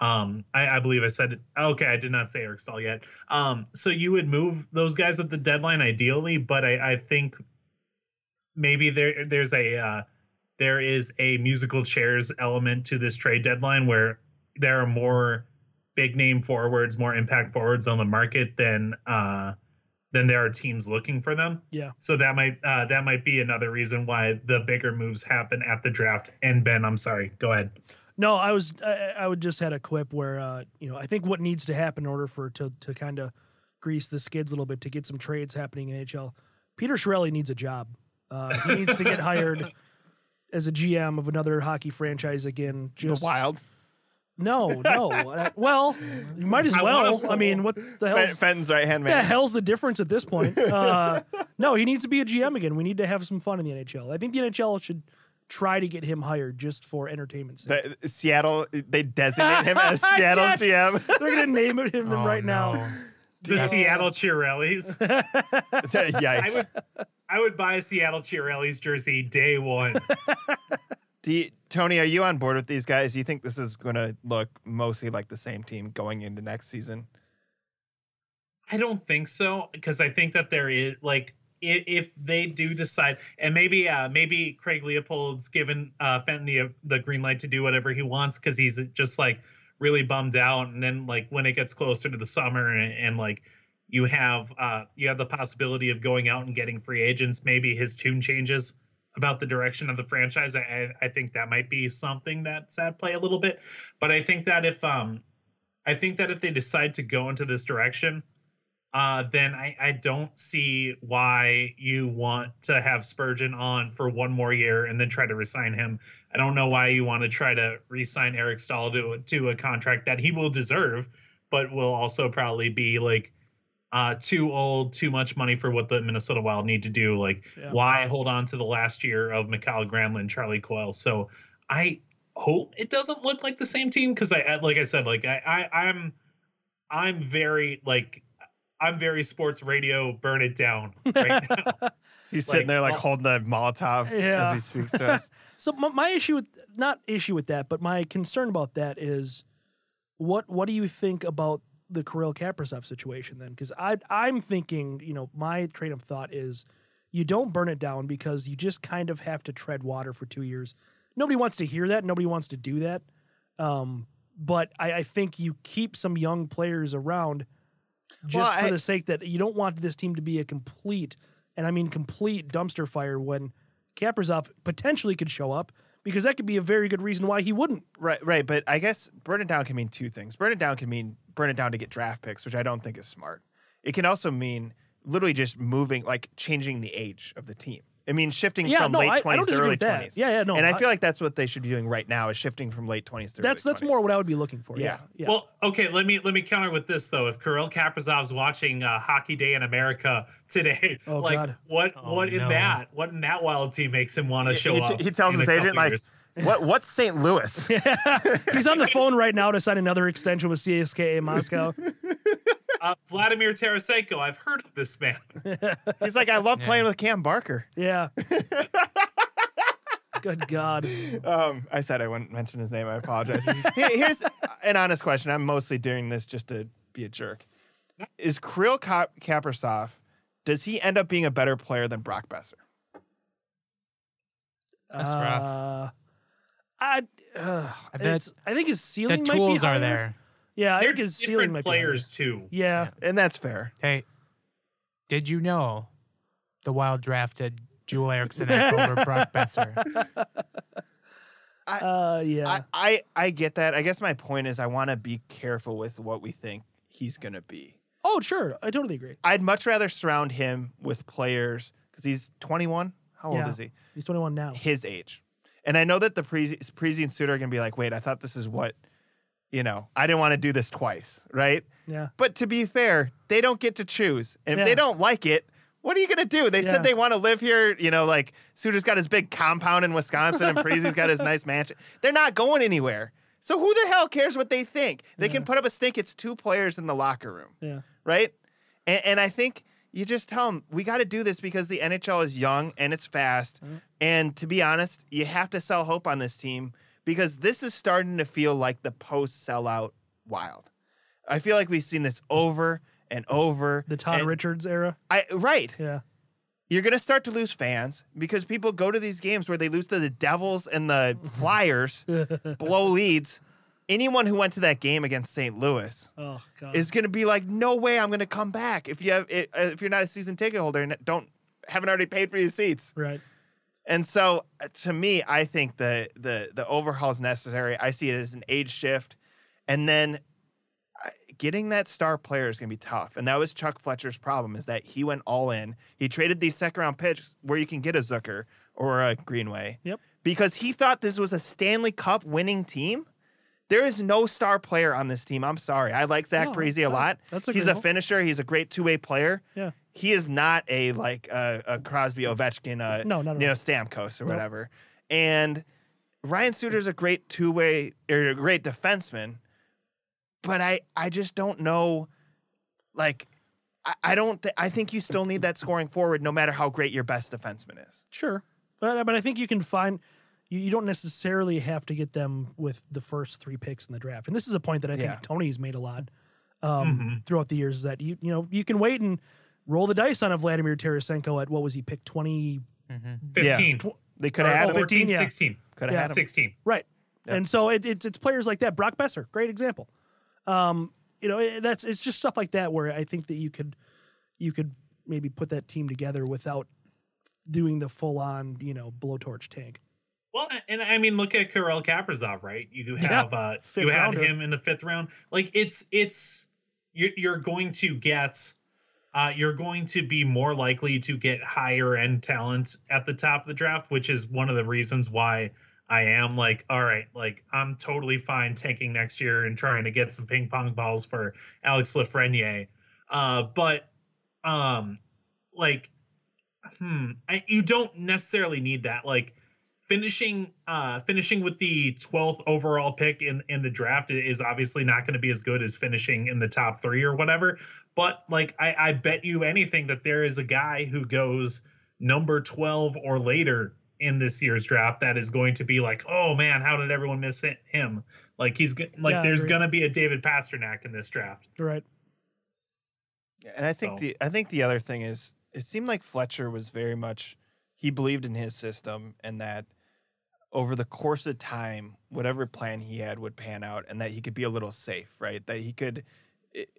Um, I, I believe I said, okay, I did not say Eric Staal yet. Um, so you would move those guys at the deadline ideally, but I, I think maybe there there's a uh, there is a musical chairs element to this trade deadline where there are more big name forwards, more impact forwards on the market than. Uh, Then there are teams looking for them. Yeah. So that might uh, that might be another reason why the bigger moves happen at the draft. And Ben, I'm sorry. Go ahead. No, I was I, I would just had a quip where uh, you know, I think what needs to happen in order for to to kind of grease the skids a little bit to get some trades happening in N H L. Peter Chiarelli needs a job. Uh, he needs to get hired as a G M of another hockey franchise again. Just the Wild. No, no. Uh, well, you might as well. I, I mean, what the hell? Fenton's right hand man. The hell's the difference at this point? Uh, no, he needs to be a G M again. We need to have some fun in the N H L. I think the N H L should try to get him hired just for entertainment's sake. The, Seattle, they designate him as Seattle yes! G M. They're gonna name it him oh, right no. now. The yeah. Seattle Chiarellis. Yikes! I would, I would buy a Seattle Chiarellis jersey day one. Do you, Tony, are you on board with these guys? Do you think this is going to look mostly like the same team going into next season? I don't think so, because I think that there is, like, if, if they do decide, and maybe uh, maybe Craig Leopold's given uh, Fenton the, the green light to do whatever he wants because he's just, like, really bummed out. And then, like, when it gets closer to the summer and, and like, you have uh, you have the possibility of going out and getting free agents, maybe his tune changes about the direction of the franchise. I, I think that might be something that's at play a little bit, but I think that if um, I think that if they decide to go into this direction, uh, then I, I don't see why you want to have Spurgeon on for one more year and then try to resign him. I don't know why you want to try to resign Eric Staal to to a contract that he will deserve, but will also probably be like, Uh, too old, too much money for what the Minnesota Wild need to do. Like, yeah. Why hold on to the last year of Mikhail Granlund, Charlie Coyle? So I hope it doesn't look like the same team, because I, like I said, like I, I, I'm, I'm very like, I'm very sports radio burn it down right now. He's like, sitting there like holding the Molotov yeah. as he speaks to us. So my, my issue with not issue with that, but my concern about that is, what what do you think about the Kirill Kaprasov situation then? Because I I'm thinking, you know, my train of thought is you don't burn it down because you just kind of have to tread water for two years. Nobody wants to hear that. Nobody wants to do that. Um, but I, I think you keep some young players around just well, for I, the sake that you don't want this team to be a complete, and I mean complete dumpster fire when Kaprasov potentially could show up, because that could be a very good reason why he wouldn't. Right, right. But I guess burn it down can mean two things. Burn it down can mean burn it down to get draft picks, which I don't think is smart. It can also mean literally just moving, like changing the age of the team. It means shifting yeah, from no, late twenties to early twenties. Yeah, yeah, no. And I, I feel like that's what they should be doing right now, is shifting from late twenties to that's, early that's twenties. That's more what I would be looking for. Yeah. yeah. Well, okay, let me let me counter with this though. If Kirill Kaprasov's watching uh, Hockey Day in America today, oh, like God. what oh, what no. in that what in that Wild team makes him want to show he, he, up? He tells his agent like years. What what's Saint Louis? Yeah. He's on the phone right now to sign another extension with C S K A Moscow. Uh, Vladimir Tarasenko, I've heard of this man. He's like, I love yeah. playing with Cam Barker. Yeah. Good God. Um, I said I wouldn't mention his name. I apologize. Here's an honest question. I'm mostly doing this just to be a jerk. Is Kirill Kaprasov, does he end up being a better player than Brock Besser? That's uh, rough. I uh, I bet I think his ceiling the might tools be higher. Are there. Yeah, I They're think his ceiling might be higher. Different players too. Yeah. yeah, and that's fair. Hey, did you know the Wild drafted Jewel Erickson over Brock Besser? I, uh, yeah, I, I I get that. I guess my point is I want to be careful with what we think he's gonna be. Oh, sure, I totally agree. I'd much rather surround him with players because he's twenty-one. How yeah. old is he? He's twenty-one now. His age. And I know that the Prezi and Suter are going to be like, wait, I thought this is what, you know, I didn't want to do this twice, right? Yeah. But to be fair, they don't get to choose. And yeah. if they don't like it, what are you going to do? They yeah. said they want to live here. You know, like Suter's got his big compound in Wisconsin and Prezi's got his nice mansion. They're not going anywhere. So who the hell cares what they think? They yeah. can put up a stink. It's two players in the locker room. Yeah. Right? And, and I think... You just tell them, we got to do this because the N H L is young and it's fast. Mm-hmm. And to be honest, you have to sell hope on this team because this is starting to feel like the post-sellout Wild. I feel like we've seen this over and over. The Todd and Richards era? I Right. Yeah. You're going to start to lose fans because people go to these games where they lose to the Devils and the Flyers, blow leads. Anyone who went to that game against Saint Louis oh, God. is going to be like, no way I'm going to come back if you have if you're not a season ticket holder and don't haven't already paid for your seats. Right. And so to me, I think the the the overhaul is necessary. I see it as an age shift, and then getting that star player is going to be tough. And that was Chuck Fletcher's problem is that he went all in. He traded these second round picks where you can get a Zucker or a Greenway. Yep. Because he thought this was a Stanley Cup winning team. There is no star player on this team. I'm sorry. I like Zach no, Parise a no, lot. That's a he's a finisher. He's a great two-way player. Yeah. He is not a like a, a Crosby, Ovechkin, a, no, not you know, Stamkos or no. whatever. And Ryan Suter's a great two-way or a great defenseman, but I I just don't know. Like I, I don't. Th- I think you still need that scoring forward, no matter how great your best defenseman is. Sure, but but I think you can find. You don't necessarily have to get them with the first three picks in the draft. And this is a point that I think yeah. Tony's made a lot um, mm-hmm. throughout the years is that, you you know, you can wait and roll the dice on a Vladimir Tarasenko at, what was he, pick twenty? Mm-hmm. fifteen. Yeah. Tw- they could have had him. fourteen, yeah. sixteen. Could have yeah, had him. sixteen. Right. Yep. And so it, it's, it's players like that. Brock Besser, great example. Um, you know, it, that's it's just stuff like that where I think that you could you could maybe put that team together without doing the full-on, you know, blowtorch tank. Well, and I mean, look at Kirill Kaprizov, right? You have yeah, uh, you had rounder. him in the fifth round. Like it's it's you're, you're going to get uh, you're going to be more likely to get higher end talent at the top of the draft, which is one of the reasons why I am like, all right, like I'm totally fine tanking next year and trying to get some ping pong balls for Alex Lafreniere. Uh, but um, like, hmm, I, you don't necessarily need that, like. Finishing uh, finishing with the twelfth overall pick in, in the draft is obviously not going to be as good as finishing in the top three or whatever. But, like, I, I bet you anything that there is a guy who goes number twelve or later in this year's draft that is going to be like, oh, man, how did everyone miss him? Like, he's like yeah, there's going to be a David Pastrnak in this draft. Right. Yeah, and I think so. the I think the other thing is it seemed like Fletcher was very much – he believed in his system and that – over the course of time, whatever plan he had would pan out and that he could be a little safe, right? That he could,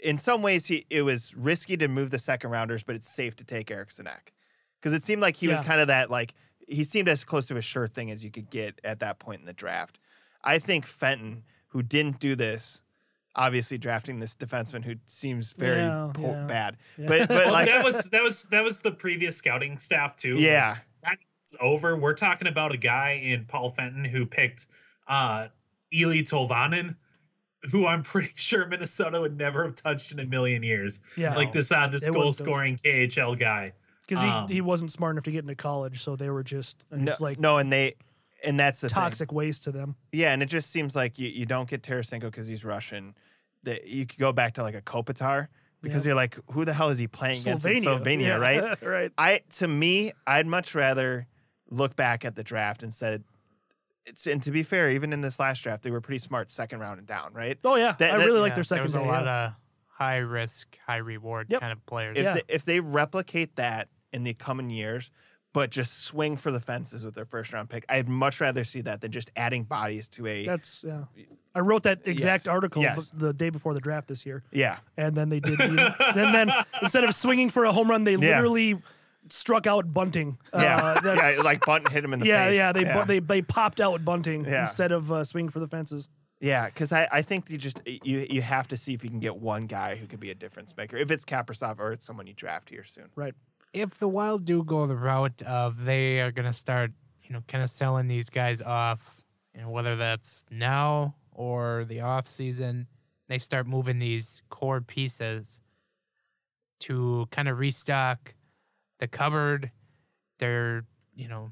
in some ways, he it was risky to move the second rounders, but it's safe to take Eriksson Ek. Because it seemed like he yeah. was kind of that, like, he seemed as close to a sure thing as you could get at that point in the draft. I think Fenton, who didn't do this, obviously drafting this defenseman who seems very yeah, po- yeah. bad. Yeah. But, but well, like, that was, that was, that was the previous scouting staff too. Yeah. Like, that- over we're talking about a guy in Paul Fenton who picked uh Eli Tolvanen, who I'm pretty sure Minnesota would never have touched in a million years. Yeah, like this uh this goal scoring K H L guy because um, he, he wasn't smart enough to get into college, so they were just and no, it's like no and they and that's the toxic thing. Waste to them. Yeah, and it just seems like you, you don't get Tarasenko because he's Russian. That you could go back to like a Kopitar. Because yeah. you're like, who the hell is he playing Slovenia. against in Slovenia, yeah. right? right. I to me, I'd much rather look back at the draft and said, it's and to be fair, even in this last draft, they were pretty smart second round and down, right? Oh yeah, that, I that, really yeah, like their second. There was round. a lot of high risk, high reward yep. kind of players. If, yeah. they, if they replicate that in the coming years, but just swing for the fences with their first round pick. I'd much rather see that than just adding bodies to a. That's yeah. I wrote that exact yes, article yes. the day before the draft this year. Yeah, and then they did. The, then then instead of swinging for a home run, they yeah. literally struck out Bunting. Yeah, uh, that's, yeah like Bunting hit him in the yeah, face. Yeah, they, yeah, they they they popped out Bunting yeah. instead of uh, swinging for the fences. Yeah, because I, I think you just you you have to see if you can get one guy who could be a difference maker. If it's Kaprasov or it's someone you draft here soon, right? If the Wild do go the route of they are going to start, you know, kind of selling these guys off, and whether that's now or the off season, they start moving these core pieces to kind of restock the cupboard. They're, you know,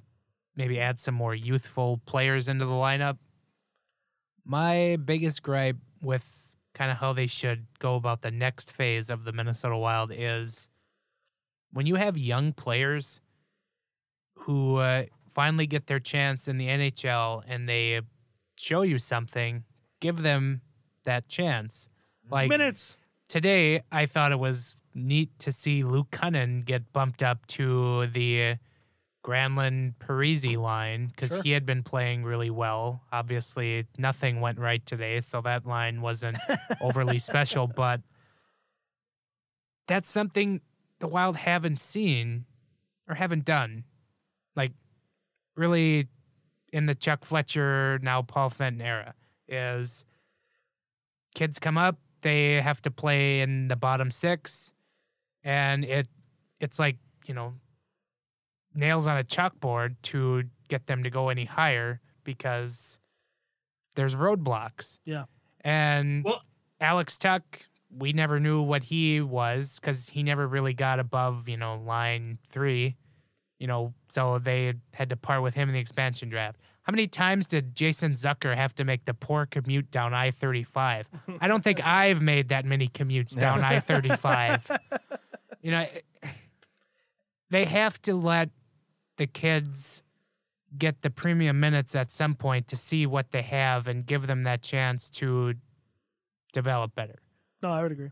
maybe add some more youthful players into the lineup. My biggest gripe with kind of how they should go about the next phase of the Minnesota Wild is, when you have young players who uh, finally get their chance in the N H L and they show you something, give them that chance. Like minutes. Today, I thought it was neat to see Luke Cunnin get bumped up to the Granlund-Parisi line because sure. he had been playing really well. Obviously, nothing went right today, so that line wasn't overly special, but that's something the Wild haven't seen or haven't done. Like, really, in the Chuck Fletcher, now Paul Fenton era, is kids come up, they have to play in the bottom six, and it it's like, you know, nails on a chalkboard to get them to go any higher because there's roadblocks. Yeah. And well, Alex Tuck... we never knew what he was because he never really got above, you know, line three, you know, so they had to part with him in the expansion draft. How many times did Jason Zucker have to make the poor commute down I thirty-five? I don't think I've made that many commutes no. down I thirty-five. You know, they have to let the kids get the premium minutes at some point to see what they have and give them that chance to develop better. No, I would agree.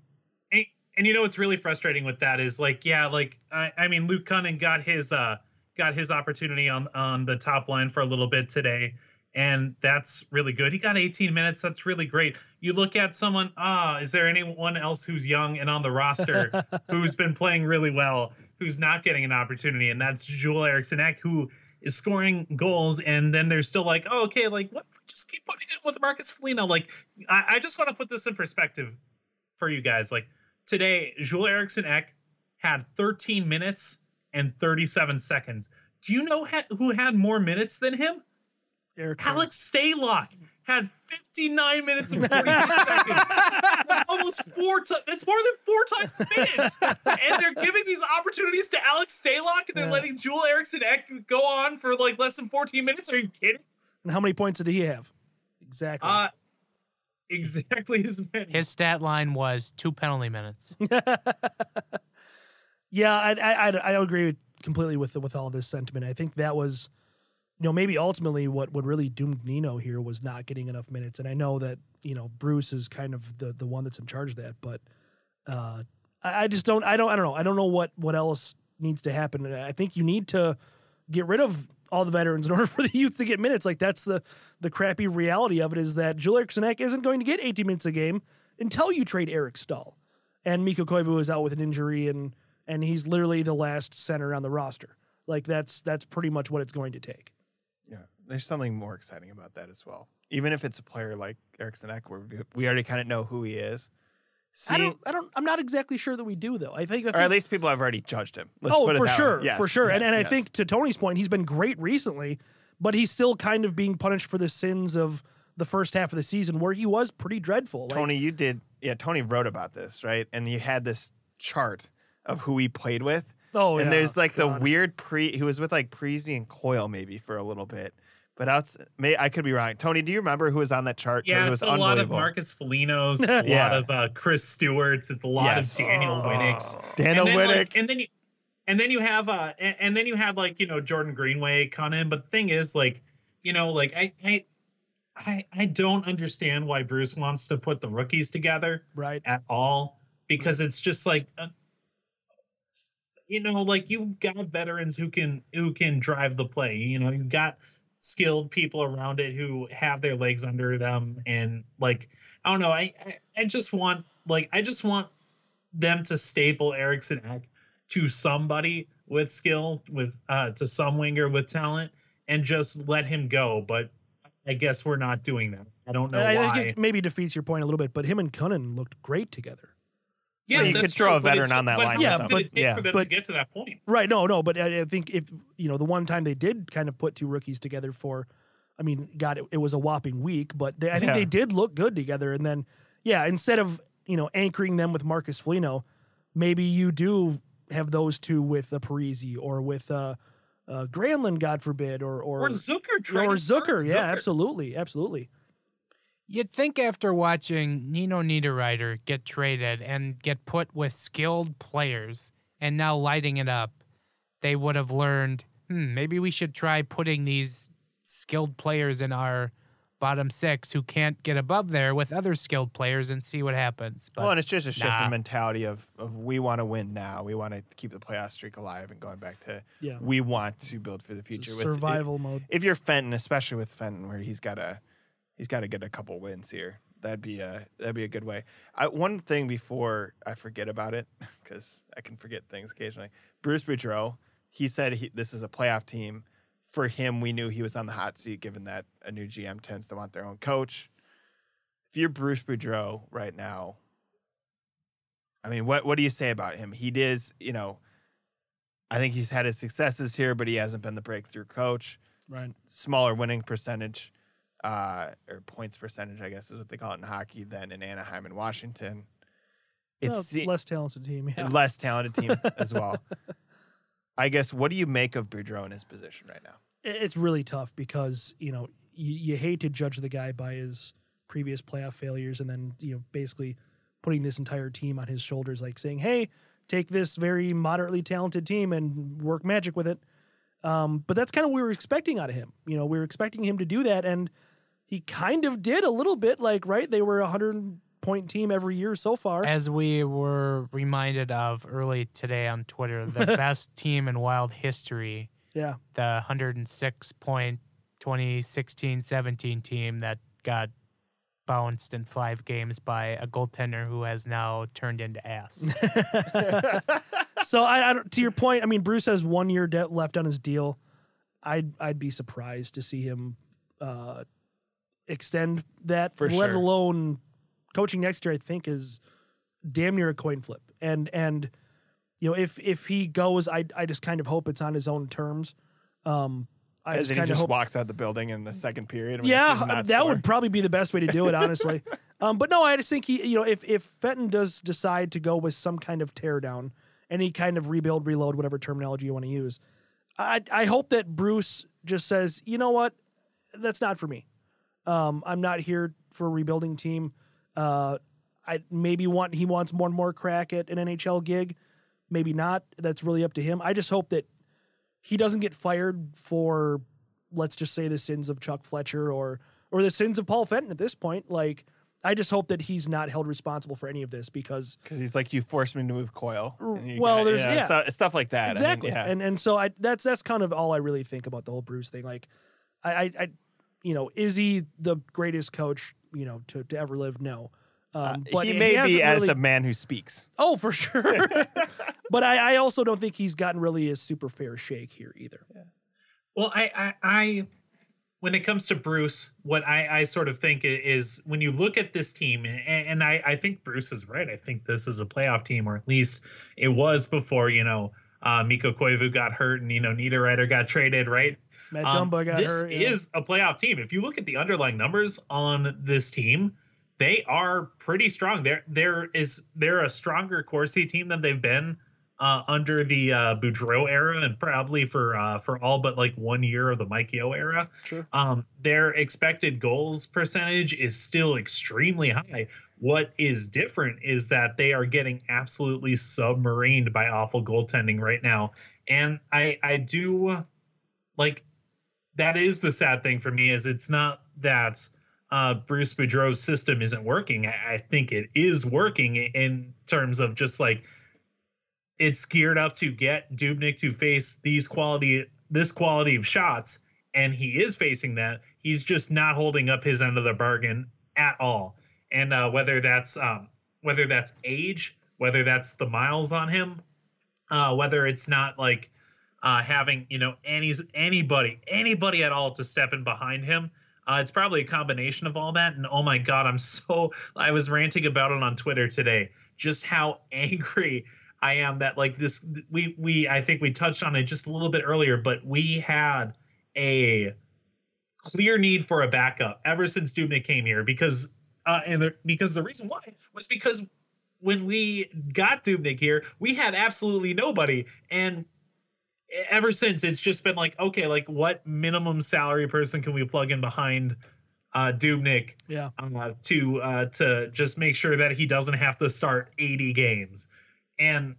And, and you know what's really frustrating with that is like, yeah, like I, I mean, Luke Cunnin got his uh got his opportunity on on the top line for a little bit today, and that's really good. He got eighteen minutes. That's really great. You look at someone. Ah, is there anyone else who's young and on the roster who's been playing really well, who's not getting an opportunity? And that's Joel Eriksson Ek, who is scoring goals, and then they're still like, oh, okay, like what if we just keep putting it with Marcus Foligno? Like, I, I just want to put this in perspective for you guys. Like today, Joel Eriksson Ek had thirteen minutes and thirty-seven seconds. Do you know ha- who had more minutes than him? Eric Alex Stalock had fifty-nine minutes and forty-six seconds. That's almost four times. It's more than four times the minutes. And they're giving these opportunities to Alex Stalock, and they're yeah. letting Joel Eriksson Ek go on for like less than fourteen minutes. Are you kidding? And how many points did he have? Exactly. Uh, Exactly as many. His stat line was two penalty minutes. yeah, I, I, I agree with, completely with with all this sentiment. I think that was, you know, maybe ultimately what, what really doomed Nino here was not getting enough minutes. And I know that, you know, Bruce is kind of the, the one that's in charge of that, but uh, I, I just don't I don't I don't know I don't know what what else needs to happen. And I think you need to get rid of all the veterans in order for the youth to get minutes. Like that's the, the crappy reality of it, is that Joel Eriksson Ek isn't going to get eighteen minutes a game until you trade Eric Stahl, and Mikko Koivu is out with an injury, and, and he's literally the last center on the roster. Like that's, that's pretty much what it's going to take. Yeah. There's something more exciting about that as well. Even if it's a player like Eriksson Ek, where we already kind of know who he is. See, I don't. I don't. I'm not exactly sure that we do, though. I think, I think or at least people have already judged him. Let's oh, put it for, sure, yes, for sure, for yes, sure. And and yes. I think, to Tony's point, he's been great recently, but he's still kind of being punished for the sins of the first half of the season, where he was pretty dreadful. Like, Tony, you did. Yeah, Tony wrote about this, right? And you had this chart of who he played with. Oh, and yeah, there's like God. the weird pre. He was with like Parisi and Coyle maybe for a little bit. But outs- may, I could be wrong. Tony, do you remember who was on that chart? Yeah, it was it's a lot of Marcus Foligno's, it's a yeah. lot of uh, Chris Stewart's, it's a lot yes. of Daniel oh. Winnick's. Daniel and Winnick. Then, like, and, then you, and then you have, uh, and, and then you have like, you know, Jordan Greenway, Cunnin. But the thing is, like, you know, like I, I, I, I don't understand why Bruce wants to put the rookies together right. at all. Because it's just like, uh, you know, like, you've got veterans who can who can drive the play. You know, you've got skilled people around it who have their legs under them, and like, I don't know, I I, I just want like I just want them to staple Eriksson Ek to somebody with skill, with uh to some winger with talent, and just let him go. But I guess we're not doing that. I don't know I, why. I think it maybe defeats your point a little bit, but him and Cunnin looked great together. Yeah, like, you could throw true, a veteran on that line. Yeah, but it take yeah, for them but, to get to that point. Right? No, no. But I, I think if you know the one time they did kind of put two rookies together for, I mean, God, it, it was a whopping week. But they, I think yeah. they did look good together. And then, yeah, instead of you know anchoring them with Marcus Foligno, maybe you do have those two with a Parisi or with a, a Granlund, God forbid, or or, or Zucker, or Zucker. Yeah, Zucker. absolutely, absolutely. You'd think after watching Nino Niederreiter get traded and get put with skilled players and now lighting it up, they would have learned, hmm, maybe we should try putting these skilled players in our bottom six who can't get above there with other skilled players and see what happens. But well, and it's just a shift nah. in mentality of, of we want to win now. We want to keep the playoff streak alive and going back to yeah. we want to build for the future. With, survival if, mode. If you're Fenton, especially with Fenton where he's got a – He's got to get a couple wins here. That'd be a that'd be a good way. I, one thing before I forget about it, because I can forget things occasionally. Bruce Boudreau, he said he, this is a playoff team. For him, we knew he was on the hot seat, given that a new G M tends to want their own coach. If you're Bruce Boudreau right now, I mean, what what do you say about him? He is, you know, I think he's had his successes here, but he hasn't been the breakthrough coach. Right, S- smaller winning percentage. Uh, or points percentage, I guess, is what they call it in hockey, than in Anaheim and Washington. It's well, se- less talented team. Yeah. Less talented team as well. I guess, what do you make of Boudreau in his position right now? It's really tough because, you know, you, you hate to judge the guy by his previous playoff failures and then, you know, basically putting this entire team on his shoulders, like saying, hey, take this very moderately talented team and work magic with it. Um, but that's kind of what we were expecting out of him. You know, we were expecting him to do that, and he kind of did a little bit, like, right? They were a one hundred point team every year so far. As we were reminded of early today on Twitter, the best team in Wild history. Yeah. The one hundred six point twenty sixteen seventeen team that got bounced in five games by a goaltender who has now turned into ass. So, I, I don't, to your point, I mean, Bruce has one year debt left on his deal. I'd, I'd be surprised to see him... Uh, extend that, for let sure. alone coaching next year, I think, is damn near a coin flip. And, and you know, if if he goes, I I just kind of hope it's on his own terms. Um, I As just kind he just hope, walks out the building in the second period. Yeah, that score. Would probably be the best way to do it, honestly. um, but no, I just think he, you know, if, if Fenton does decide to go with some kind of teardown, any kind of rebuild, reload, whatever terminology you want to use, I I hope that Bruce just says, you know what, that's not for me. Um, I'm not here for a rebuilding team. Uh, I maybe want he wants more and more crack at an N H L gig, maybe not. That's really up to him. I just hope that he doesn't get fired for, let's just say, the sins of Chuck Fletcher or or the sins of Paul Fenton at this point. Like, I just hope that he's not held responsible for any of this because because he's like, you forced me to move Coyle. Well, got, there's you know, yeah. stuff, stuff like that. Exactly. I mean, yeah. And and so I that's that's kind of all I really think about the whole Bruce thing. Like, I. I, I You know, is he the greatest coach, you know, to, to ever live? No. Um, but uh, he may he be as really... a man who speaks. Oh, for sure. But I, I also don't think he's gotten really a super fair shake here either. Yeah. Well, I, I, I, when it comes to Bruce, what I, I sort of think is when you look at this team, and, and I, I think Bruce is right. I think this is a playoff team, or at least it was before, you know, uh, Mikko Koivu got hurt and, you know, Niederreiter got traded, right? Matt Dumba um, got this hurt, yeah. is a playoff team. If you look at the underlying numbers on this team, they are pretty strong. They're, they're, is, they're a stronger Corsi team than they've been uh, under the uh, Boudreau era and probably for uh, for all but like one year of the Mike Yeo era. Sure. Um, their expected goals percentage is still extremely high. What is different is that they are getting absolutely submarined by awful goaltending right now. And I, I do like... That is the sad thing for me, is it's not that uh, Bruce Boudreau's system isn't working. I, I think it is working in terms of just like it's geared up to get Dubnyk to face these quality, this quality of shots, and he is facing that. He's just not holding up his end of the bargain at all. And uh, whether that's um, whether that's age, whether that's the miles on him, uh, whether it's not like uh, having you know any anybody anybody at all to step in behind him. Uh, it's probably a combination of all that. And oh my God, I'm so, I was ranting about it on Twitter today, just how angry I am that like this, we, we, I think we touched on it just a little bit earlier, but we had a clear need for a backup ever since Dubnyk came here because, uh, and the, because the reason why was because when we got Dubnyk here, we had absolutely nobody. And ever since, it's just been like, okay, like what minimum salary person can we plug in behind uh, Dubnyk yeah. uh, to uh, to just make sure that he doesn't have to start eighty games? And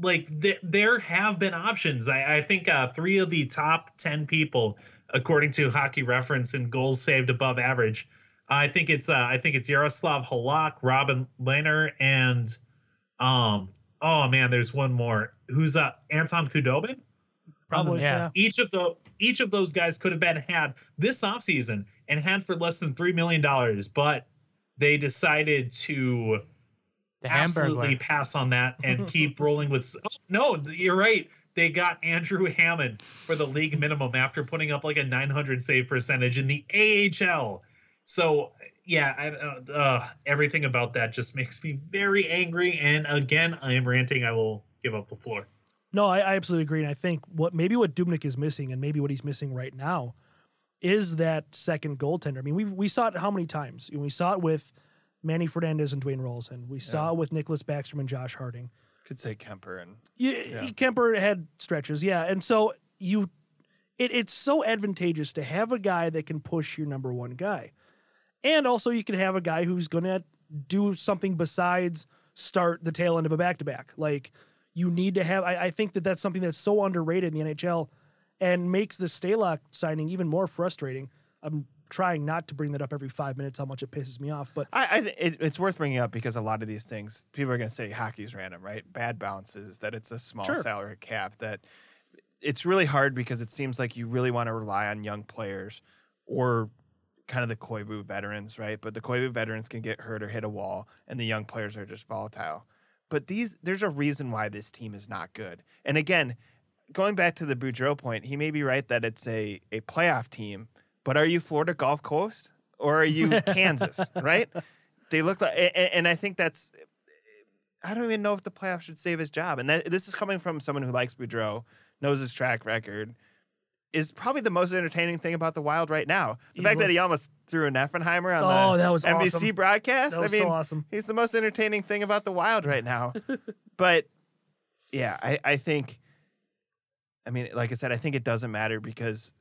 like th- there have been options. I, I think uh, three of the top ten people, according to Hockey Reference, in goals saved above average, I think it's uh, I think it's Yaroslav Halak, Robin Lehner, and um. Oh man, there's one more. Who's uh Anton Khudobin? Probably. Yeah. Each of the each of those guys could have been had this offseason and had for less than three million dollars, but they decided to the absolutely Hamburglar. pass on that and keep rolling with. Oh, no, you're right. They got Andrew Hammond for the league minimum after putting up like a nine hundred save percentage in the A H L. So. Yeah, I, uh, uh, everything about that just makes me very angry. And again, I am ranting. I will give up the floor. No, I, I absolutely agree. And I think what maybe what Dubnyk is missing, and maybe what he's missing right now, is that second goaltender. I mean, we we saw it how many times? We saw it with Manny Fernandez and Dwayne Rolison. We yeah. saw it with Nicholas Backstrom and Josh Harding. Could say Kemper and yeah, yeah. Kemper had stretches, yeah. And so you, it it's so advantageous to have a guy that can push your number one guy. And also you can have a guy who's going to do something besides start the tail end of a back-to-back. Like, you need to have – I think that that's something that's so underrated in the N H L and makes the Stalock signing even more frustrating. I'm trying not to bring that up every five minutes, how much it pisses me off. But I, I th- it, it's worth bringing up because a lot of these things, people are going to say hockey's random, right? Bad bounces, that it's a small sure. salary cap, that it's really hard because it seems like you really want to rely on young players or – kind of the Koivu veterans, right? But the Koivu veterans can get hurt or hit a wall, and the young players are just volatile. But these, there's a reason why this team is not good. And again, going back to the Boudreau point, he may be right that it's a, a playoff team, but are you Florida Gulf Coast or are you Kansas, right? They look like, and, and I think that's, I don't even know if the playoffs should save his job. And that, this is coming from someone who likes Boudreau, knows his track record, is probably the most entertaining thing about the Wild right now. The Easily. fact that he almost threw an Effenheimer on oh, the that was N B C awesome. broadcast. That was I mean, so awesome. He's the most entertaining thing about the Wild right now. But, yeah, I, I think, I mean, like I said, I think it doesn't matter because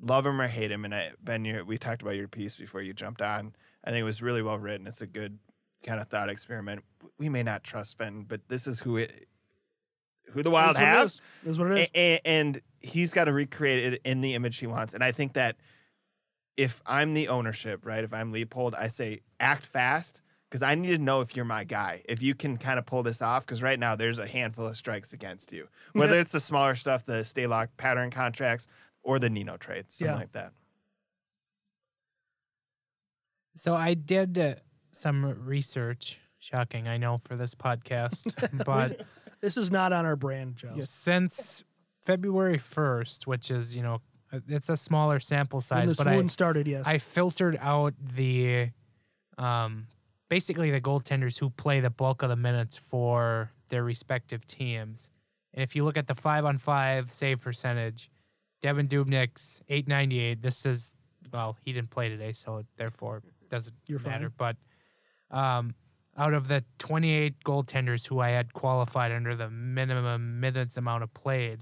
love him or hate him. And, I, Ben, you, we talked about your piece before you jumped on. I think it was really well written. It's a good kind of thought experiment. We may not trust Ben, but this is who it who the Wild have. This is what it is. And, and he's got to recreate it in the image he wants. And I think that if I'm the ownership, right, if I'm Leopold, I say act fast because I need to know if you're my guy, if you can kind of pull this off, because right now there's a handful of strikes against you, whether it's the smaller stuff, the Stalock pattern contracts or the Nino trades, something yeah. like that. So I did uh, some research. Shocking, I know, for this podcast, but... This is not on our brand, Joe. Yeah, since February first, which is, you know, it's a smaller sample size. But I, started, yes. I filtered out the, um, basically the goaltenders who play the bulk of the minutes for their respective teams. And if you look at the five-on-five save percentage, Devin Dubnyk's eight ninety-eight. This is, well, he didn't play today, so therefore it doesn't You're matter. Fine. But... um. Out of the twenty-eight goaltenders who I had qualified under the minimum minutes amount of played,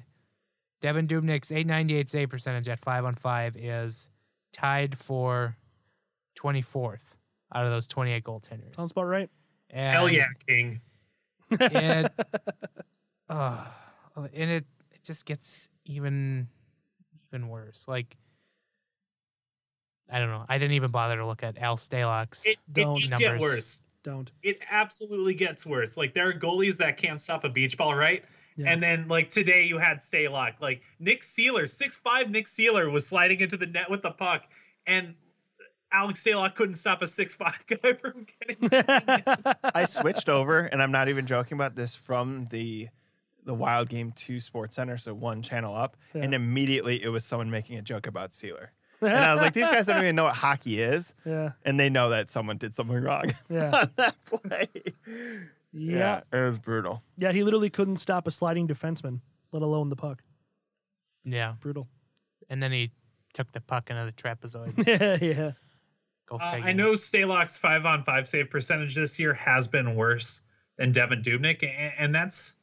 Devin Dubnyk's eight ninety-eight save percentage at five on five is tied for twenty-fourth out of those twenty-eight goaltenders. Sounds about right. And Hell yeah, King. It, uh, and it, it just gets even even worse. Like, I don't know. I didn't even bother to look at Al Stalock's numbers. It, it just gets worse. don't. It absolutely gets worse. Like, there are goalies that can't stop a beach ball, right? Yeah. And then, like, today you had Stalock. Like, Nick Seeler, six five Nick Seeler was sliding into the net with the puck, and Alex Stalock couldn't stop a six five guy from getting I switched over, and I'm not even joking about this, from the the Wild game to SportsCenter, so one channel up, yeah. and immediately it was someone making a joke about Seeler. And I was like, these guys don't even know what hockey is. Yeah. And they know that someone did something wrong yeah. on that play. Yeah. yeah. It was brutal. Yeah, he literally couldn't stop a sliding defenseman, let alone the puck. Yeah. Brutal. And then he took the puck into the trapezoid. yeah, yeah. Go uh, I know Stalock's five-on-five save percentage this year has been worse than Devin Dubnyk, and, and that's,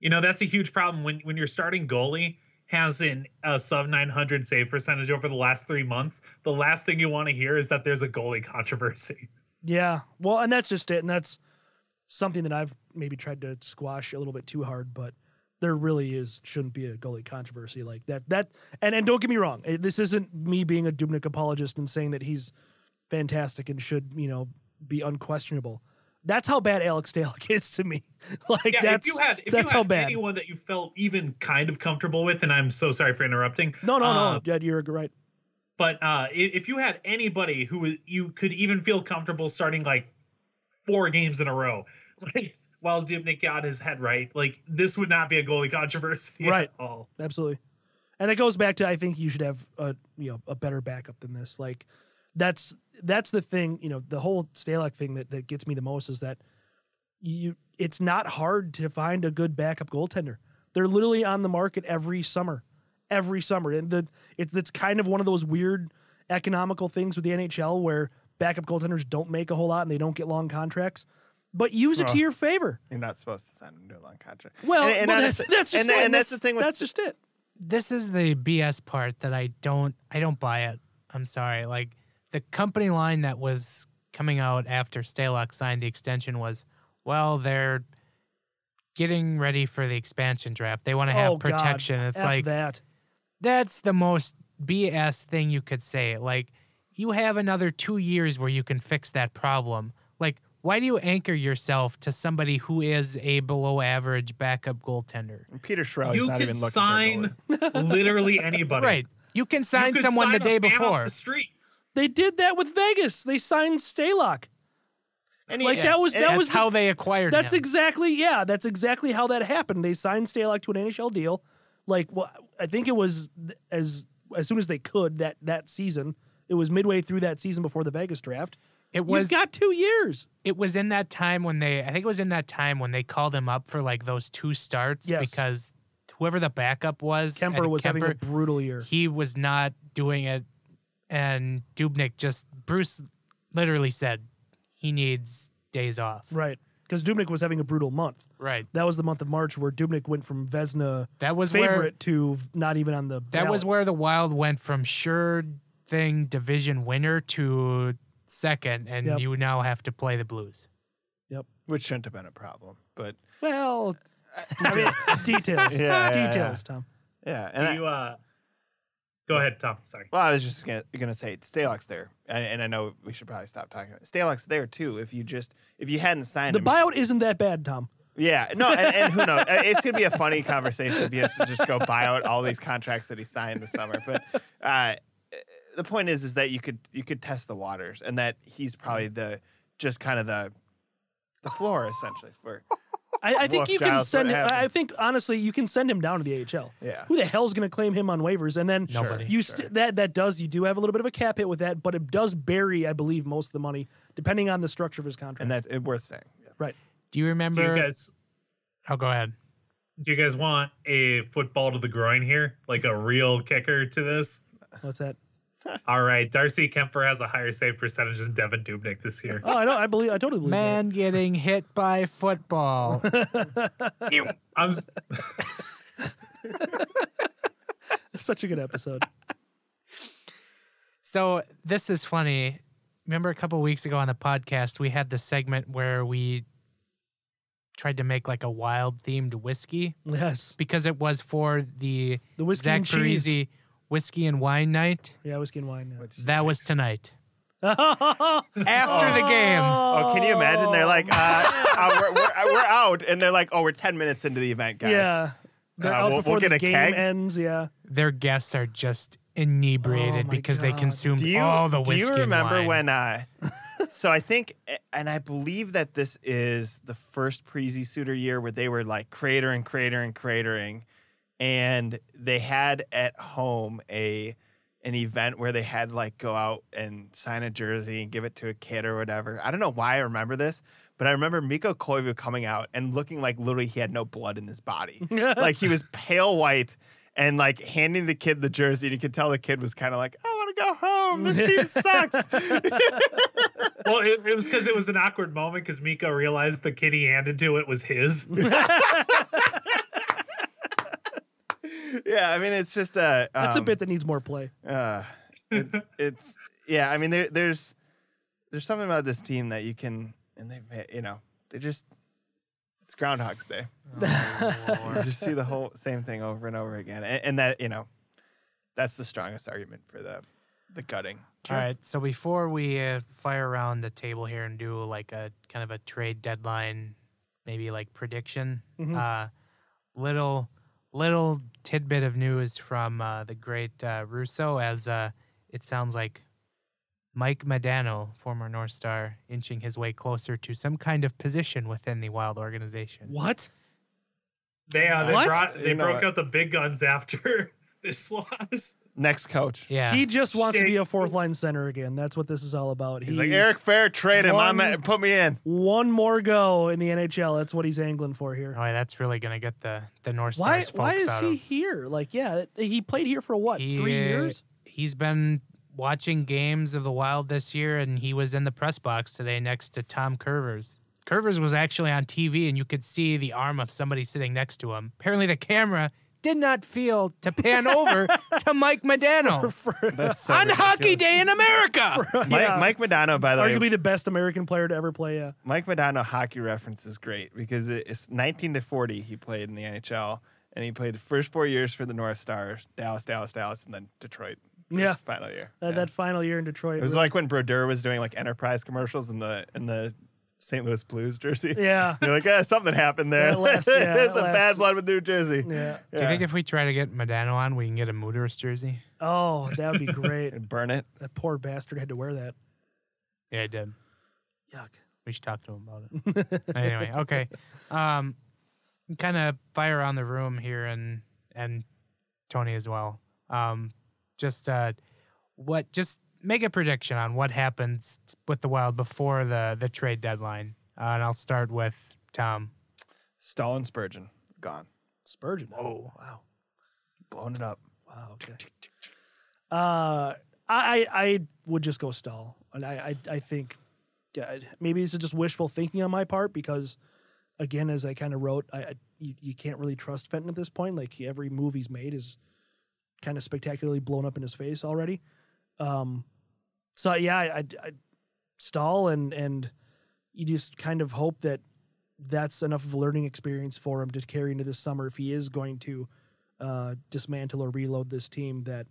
you know, that's a huge problem when when you're starting goalie has in a sub nine hundred save percentage over the last three months. The last thing you want to hear is that there's a goalie controversy. Yeah. Well, and that's just it. And that's something that I've maybe tried to squash a little bit too hard, but there really is, shouldn't be a goalie controversy like that. That, and, and don't get me wrong. This isn't me being a Dubnyk apologist and saying that he's fantastic and should, you know, be unquestionable. That's how bad Alex Stalock is to me. Like yeah, that's if you had, if that's you had how bad. Anyone that you felt even kind of comfortable with, and I'm so sorry for interrupting. No, no, uh, no. Yeah, you're right. But uh, if you had anybody who you could even feel comfortable starting like four games in a row, like while Dubnyk got his head right, like this would not be a goalie controversy right. at all. Absolutely. And it goes back to, I think you should have a you know a better backup than this. Like that's. That's the thing, you know, the whole Stalock thing that, that gets me the most is that you it's not hard to find a good backup goaltender. They're literally on the market every summer, every summer. And the it's it's kind of one of those weird economical things with the N H L where backup goaltenders don't make a whole lot and they don't get long contracts. But use it well, to your favor. You're not supposed to sign them to a long contract. Well, and, and well honestly, that's, that's just and, it. And that's, that's the thing. With that's just it. This is the B S part that I don't I don't buy it. I'm sorry. Like. The company line that was coming out after Stalock signed the extension was, well, they're getting ready for the expansion draft. They want to have oh, protection. God. It's F like that. That's the most B S thing you could say. Like, you have another two years where you can fix that problem. Like, why do you anchor yourself to somebody who is a below-average backup goaltender? Peter Shirelli's you not even looking sign for a goalie. Literally anybody. Right. You can sign you someone sign the day before. The street. They did that with Vegas. They signed Stalock. And he, like yeah, that was that was the, how they acquired that's him. That's exactly yeah, that's exactly how that happened. They signed Stalock to an N H L deal. Like well, I think it was as as soon as they could that that season. It was midway through that season before the Vegas draft. It was You've got two years. It was in that time when they I think it was in that time when they called him up for like those two starts yes. because whoever the backup was Kemper was Kemper, having a brutal year. He was not doing it. And Dubnyk just, Bruce literally said he needs days off. Right. Because Dubnyk was having a brutal month. Right. That was the month of March where Dubnyk went from Vezina that was favorite where, to not even on the ballot. That was where the Wild went from sure thing division winner to second, and yep. you now have to play the Blues. Yep. Which shouldn't have been a problem, but. Well, I mean, details. Yeah, yeah, details, yeah. Tom. Yeah. And Do you, uh. Go ahead, Tom. Sorry. Well, I was just going to say Stalock's there, and, and I know we should probably stop talking about it. Stalock's there too. If you just if you hadn't signed the him, buyout isn't that bad, Tom. Yeah, no, and, and who knows? It's going to be a funny conversation if he has to just go buy out all these contracts that he signed this summer. But uh, the point is, is that you could you could test the waters, and that he's probably the just kind of the the floor essentially for. I, I think you can send him. I think honestly, you can send him down to the A H L. Yeah. Who the hell's going to claim him on waivers? And then Nobody. you st sure. that that does you do have a little bit of a cap hit with that, but it does bury, I believe, most of the money depending on the structure of his contract. And that's it, worth saying, yeah. right? Do you remember? Do you guys, oh, go ahead. Do you guys want a football to the groin here, like a real kicker to this? What's that? All right, Darcy Kemper has a higher save percentage than Devin Dubnyk this year. Oh, I know, I believe, I totally believe. Man that. Getting hit by football. I'm such a good episode. So this is funny. Remember a couple weeks ago on the podcast, we had the segment where we tried to make like a Wild themed whiskey. Yes, because it was for the the whiskey Zach and Parisi. Whiskey and wine night. Yeah, whiskey and wine night. That was tonight. After the game. Oh, can you imagine? They're like, uh, uh, we're, we're, we're out. And they're like, oh, we're ten minutes into the event, guys. Yeah. They're uh, out we'll, before we'll get the a game keg. ends, yeah. Their guests are just inebriated oh, because God. they consumed you, all the whiskey. Do you remember and wine. when uh, so I think, and I believe that this is the first Preezy Suitor year where they were like cratering, cratering, cratering. And they had at home a... an event where they had like go out and sign a jersey and give it to a kid or whatever. I don't know why I remember this, but I remember Mikko Koivu coming out and looking like literally he had no blood in his body. Like he was pale white and like handing the kid the jersey. And you could tell the kid was kind of like, I want to go home. This team sucks. Well, it, it was because it was an awkward moment because Mikko realized the kid he handed to it was his. Yeah, I mean, it's just a... Um, That's a bit that needs more play. Uh, it's, it's... Yeah, I mean, there, there's there's something about this team that you can... And they've, you know, they just... It's Groundhog's Day. Oh, you just see the whole same thing over and over again. And, and that, you know, that's the strongest argument for the, the gutting. All right, so before we uh, fire around the table here and do, like, a kind of a trade deadline, maybe, like, prediction, mm-hmm. uh, little... Little tidbit of news from uh, the great uh, Russo, as uh, it sounds like Mike Modano, former North Star, inching his way closer to some kind of position within the Wild organization. What? They uh, they, what? Brought, they you know broke what? out the big guns after this loss. Next coach. Yeah. He just wants Shake. to be a fourth line center again. That's what this is all about. He's he, like, Eric Fair, trade him. One, I'm at, put me in. One more go in the N H L. That's what he's angling for here. Oh, that's really going to get the, the North Stars why, folks why out Why is he of. here? Like, yeah, he played here for what, he, three years? He's been watching games of the Wild this year, and he was in the press box today next to Tom Curvers. Curvers was actually on T V, and you could see the arm of somebody sitting next to him. Apparently the camera... did not feel to pan over to Mike Modano for, for, That's so on ridiculous. Hockey Day in America. For, Mike, yeah. Mike Modano, by the Arguably way. Arguably the best American player to ever play. Yeah. Mike Modano hockey reference is great because it's nineteen to forty he played in the N H L, and he played the first four years for the North Stars, Dallas, Dallas, Dallas, and then Detroit. Yeah. Final year. That, yeah. that final year in Detroit. It was really like when Brodeur was doing like Enterprise commercials in the in the Saint Louis Blues jersey. Yeah. You're like, yeah, something happened there. Yeah, last, yeah, it's a last. bad blood with New Jersey. Yeah. yeah. Do you think if we try to get Modano on, we can get a Muderus jersey? Oh, that would be great. And burn it. That poor bastard had to wear that. Yeah, he did. Yuck. We should talk to him about it. Anyway, okay. Um, kind of fire around the room here and and Tony as well. Um, just uh, what just. Make a prediction on what happens with the Wild before the, the trade deadline. Uh, and I'll start with Tom. Stall and Spurgeon. Gone. Spurgeon. Oh, wow. Blown it up. Wow. Okay. Uh, I I would just go Stall. And I, I, I think yeah, maybe this is just wishful thinking on my part because, again, as I kind of wrote, I, I you, you can't really trust Fenton at this point. Like every move he's made is kind of spectacularly blown up in his face already. Um, So, yeah, I, I, I stall and, and you just kind of hope that that's enough of a learning experience for him to carry into this summer if he is going to uh, dismantle or reload this team that,